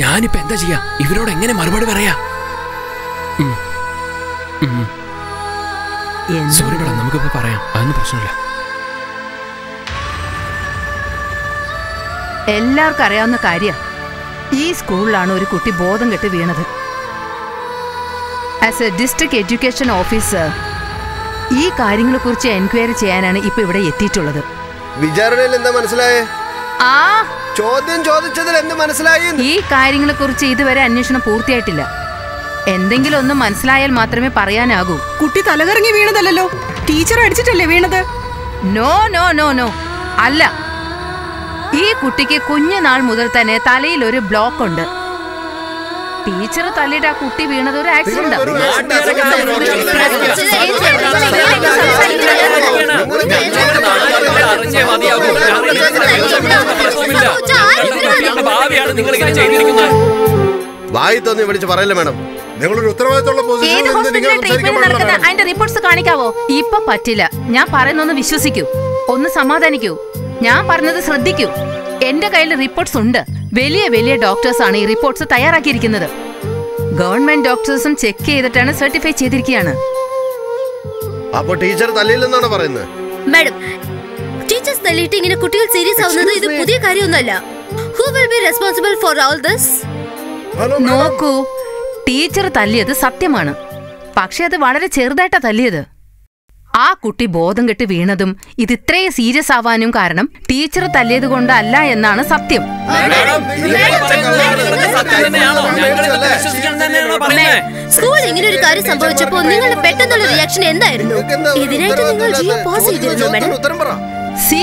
ഞാനിപ്പോ എന്താ ചെയ്യാ? ഇവരോട് എങ്ങനെ മറുപടി പറയാ? സോറി മേഡം, നമുക്കിപ്പോ പറയാം, അതൊന്നും പ്രശ്നമില്ല. എല്ലാവർക്കും അറിയാവുന്ന കാര്യ, ഈ സ്കൂളിലാണ് ഒരു കുട്ടി ബോധം കെട്ട് വീണത്. As a district education officer ഈ കാര്യങ്ങളെ കുറിച്ച് എൻക്വയറി ചെയ്യാനാണ് ഇപ്പൊ ഇവിടെ എത്തിയിട്ടുള്ളത്. വിചാരണയിൽ എന്താ മനസ്സിലായേ? ആ ചോദ്യം ചോദിച്ചതിൽ എന്ത് മനസ്സിലായി? ഈ കാര്യങ്ങളെ കുറിച്ച് ഇതുവരെ അന്വേഷണം പൂർത്തിയായിട്ടില്ല. എന്തെങ്കിലും ഒന്നും മനസ്സിലായാൽ മാത്രമേ പറയാനാകൂ. കുട്ടി തലകറങ്ങി വീണതല്ലോ, ടീച്ചർ അടിച്ചിട്ടല്ലേ വീണത്? നോ നോ നോ നോ, അല്ല. ഈ കുട്ടിക്ക് കുഞ്ഞുനാൾ മുതൽ തന്നെ തലയിൽ ഒരു ബ്ലോക്ക് ഉണ്ട്. ടീച്ചർ തലയിട്ട് ആ കുട്ടി വീണത് ഒരു ആക്സിഡന്റ്. വായി തോന്നി വിളിച്ച് പറയല്ലേ മാഡം, നിങ്ങളൊരു ഉത്തരവാദിത്തമുള്ള അതിന്റെ റിപ്പോർട്ട്സ് കാണിക്കാവോ? ഇപ്പൊ പറ്റില്ല. ഞാൻ പറയുന്നൊന്ന് വിശ്വസിക്കൂ, ഒന്ന് സമാധാനിക്കൂ, ഞാൻ പറഞ്ഞത് ശ്രദ്ധിക്കൂ. എന്റെ കയ്യിൽ റിപ്പോർട്ട്സ് ഉണ്ട്. വലിയ വലിയ ഡോക്ടേഴ്സ് ആണ് ഈ റിപ്പോർട്ട്സ് തയ്യാറാക്കിയിരിക്കുന്നത്. ഗവൺമെന്റ് ഡോക്ടേഴ്സും ചെക്ക് ചെയ്തിട്ടാണ് സർട്ടിഫൈ ചെയ്തിരിക്കുകയാണ്. അപ്പോൾ ടീച്ചർ തല്ലില്ലെന്നാണ് പറയുന്നത്? മാഡം, ടീച്ചേഴ്സ് തല്ലിയിട്ട് ഇങ്ങനെ കുട്ടികൾ സീരിയസ് ആവുന്നത് ഇത് പുതിയ കാര്യമൊന്നുമല്ല. Who will be responsible for all this? നോക്കൂ, ടീച്ചർ തല്ലിയത് സത്യമാണ്. പക്ഷെ അത് വളരെ ചെറുതായിട്ടാണ് തല്ലിയത്. ആ കുട്ടി ബോധം കെട്ട് വീണതും ഇത് ഇത്രയും സീരിയസ് ആവാനും കാരണം ടീച്ചർ തല്ലിയത് കൊണ്ടല്ല എന്നാണ് സത്യം. സ്കൂളിൽ ഇങ്ങനെ ഒരു കാര്യം സംഭവിച്ചപ്പോൾ നിങ്ങളുടെ പെട്ടെന്നുള്ള റിയാക്ഷൻ എന്തായിരുന്നു? ഇതിനായിട്ട് നിങ്ങൾ ജിയോ പോസ് ചെയ്തിരുന്നു മാഡം. സി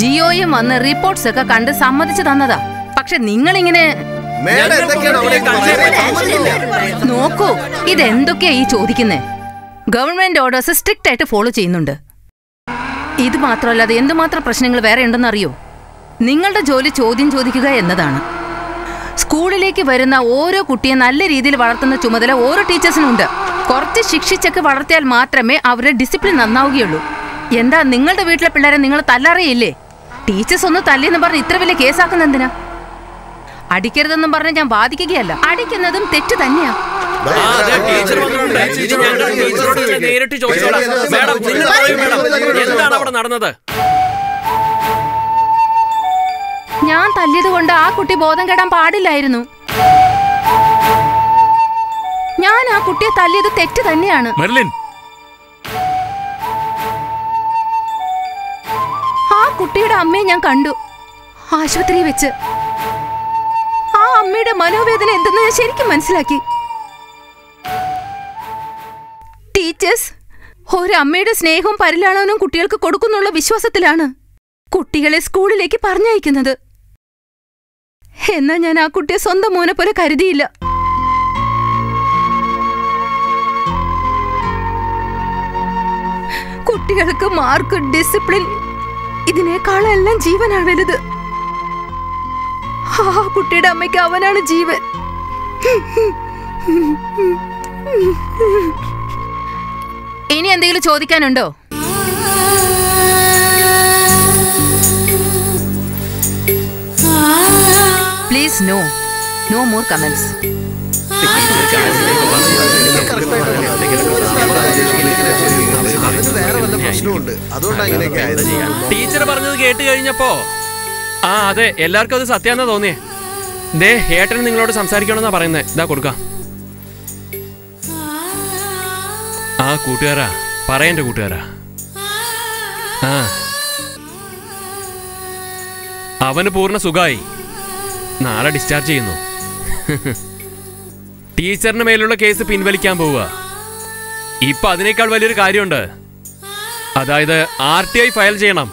ജിയോയും വന്ന് റിപ്പോർട്ട്സ് ഒക്കെ കണ്ട് സമ്മതിച്ചു തന്നതാ. പക്ഷെ നിങ്ങളിങ്ങനെ നോക്കൂ, ഇതെന്തൊക്കെയാ ഈ ചോദിക്കുന്നേ? ഗവൺമെന്റ് ഓർഡേഴ്സ് സ്ട്രിക്റ്റ് ആയിട്ട് ഫോളോ ചെയ്യുന്നുണ്ട്. ഇത് മാത്രമല്ലാതെ എന്തുമാത്രം പ്രശ്നങ്ങൾ വേറെ ഉണ്ടെന്ന് അറിയോ? നിങ്ങളുടെ ജോലി ചോദ്യം ചോദിക്കുക എന്നതാണ്. സ്കൂളിലേക്ക് വരുന്ന ഓരോ കുട്ടിയെ നല്ല രീതിയിൽ വളർത്തുന്ന ചുമതല ഓരോ ടീച്ചേഴ്സിനുണ്ട്. കുറച്ച് ശിക്ഷിച്ചൊക്കെ വളർത്തിയാൽ മാത്രമേ അവരുടെ ഡിസിപ്ലിൻ നന്നാവുകയുള്ളൂ. എന്താ നിങ്ങളുടെ വീട്ടിലെ പിള്ളേരെ നിങ്ങൾ തല്ലാറിയില്ലേ? ടീച്ചേഴ്സ് ഒന്ന് തല്ലിയെന്ന് പറഞ്ഞ് ഇത്ര വലിയ കേസാക്കുന്ന എന്തിനാ? അടിക്കരുതെന്നും പറഞ്ഞ് ഞാൻ വാദിക്കുകയല്ല, അടിക്കുന്നതും തെറ്റ് തന്നെയാ. ഞാൻ തല്ലിയത് കൊണ്ട് ആ കുട്ടി ബോധം കെടാൻ പാടില്ലായിരുന്നു. ഞാൻ ആ കുട്ടിയെ തല്ലിയത് തെറ്റ് തന്നെയാണ്. കുട്ടിയുടെ അമ്മയെ ഞാൻ കണ്ടു ആശുപത്രിയിൽ വെച്ച്. ആ അമ്മയുടെ മനോവേദന എന്തെന്ന് ഞാൻ ശരിക്കും മനസ്സിലാക്കി. ടീച്ചേഴ്സ് ഒരമ്മയുടെ സ്നേഹവും പരിലാളനവും കുട്ടികൾക്ക് കൊടുക്കുന്നുള്ള വിശ്വാസത്തിലാണ് കുട്ടികളെ സ്കൂളിലേക്ക് പറഞ്ഞയക്കുന്നത്. എന്നാൽ ഞാൻ ആ കുട്ടിയെ സ്വന്തം മോനെ പോലെ കരുതിയില്ല. കുട്ടികൾക്ക് മാർക്ക്, ഡിസിപ്ലിൻ ഇതിനേക്കാളെല്ലാം ജീവനാണ് വലുത്. ആ കുട്ടിയുടെ അമ്മയ്ക്ക് അവനാണ് ജീവൻ. ഇനി എന്തെങ്കിലും ചോദിക്കാനുണ്ടോ? Please no, no more comments. Teacher പറഞ്ഞത് കേട്ട് കഴിഞ്ഞപ്പോ ആ അതെ, എല്ലാവർക്കും അത് സത്യാന്നാ തോന്നിയേ. ദേ ഏട്ടന് നിങ്ങളോട് സംസാരിക്കണമെന്നാ പറയുന്നത്. ഇതാ കൊടുക്കാം. ആ കൂട്ടുകാരാ, പറയന്റെ കൂട്ടുകാരാ, ആ അവന് പൂർണ്ണ സുഖായി. നാളെ ഡിസ്ചാർജ് ചെയ്യുന്നു. ടീച്ചറിന് മേലുള്ള കേസ് പിൻവലിക്കാൻ പോവുക. ഇപ്പൊ അതിനേക്കാൾ വലിയൊരു കാര്യമുണ്ട്. അതായത് RTI ഫയൽ ചെയ്യണം.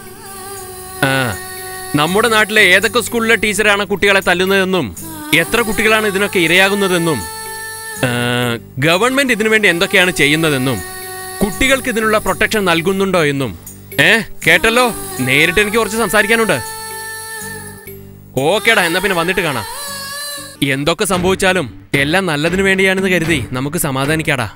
നമ്മുടെ നാട്ടിലെ ഏതൊക്കെ സ്കൂളിലെ ടീച്ചറാണ് കുട്ടികളെ തല്ലുന്നതെന്നും എത്ര കുട്ടികളാണ് ഇതിനൊക്കെ ഇരയാകുന്നതെന്നും ഗവൺമെന്റ് ഇതിനുവേണ്ടി എന്തൊക്കെയാണ് ചെയ്യുന്നതെന്നും കുട്ടികൾക്ക് ഇതിനുള്ള പ്രൊട്ടക്ഷൻ നൽകുന്നുണ്ടോ എന്നും കേട്ടല്ലോ. നേരിട്ട് എനിക്ക് കുറച്ച് സംസാരിക്കാനുണ്ട്. ഓക്കേടാ, എന്നാ പിന്നെ വന്നിട്ട് കാണാം. എന്തൊക്കെ സംഭവിച്ചാലും എല്ലാം നല്ലതിനു വേണ്ടിയാണെന്ന് കരുതി നമുക്ക് സമാധാനിക്കാടാ.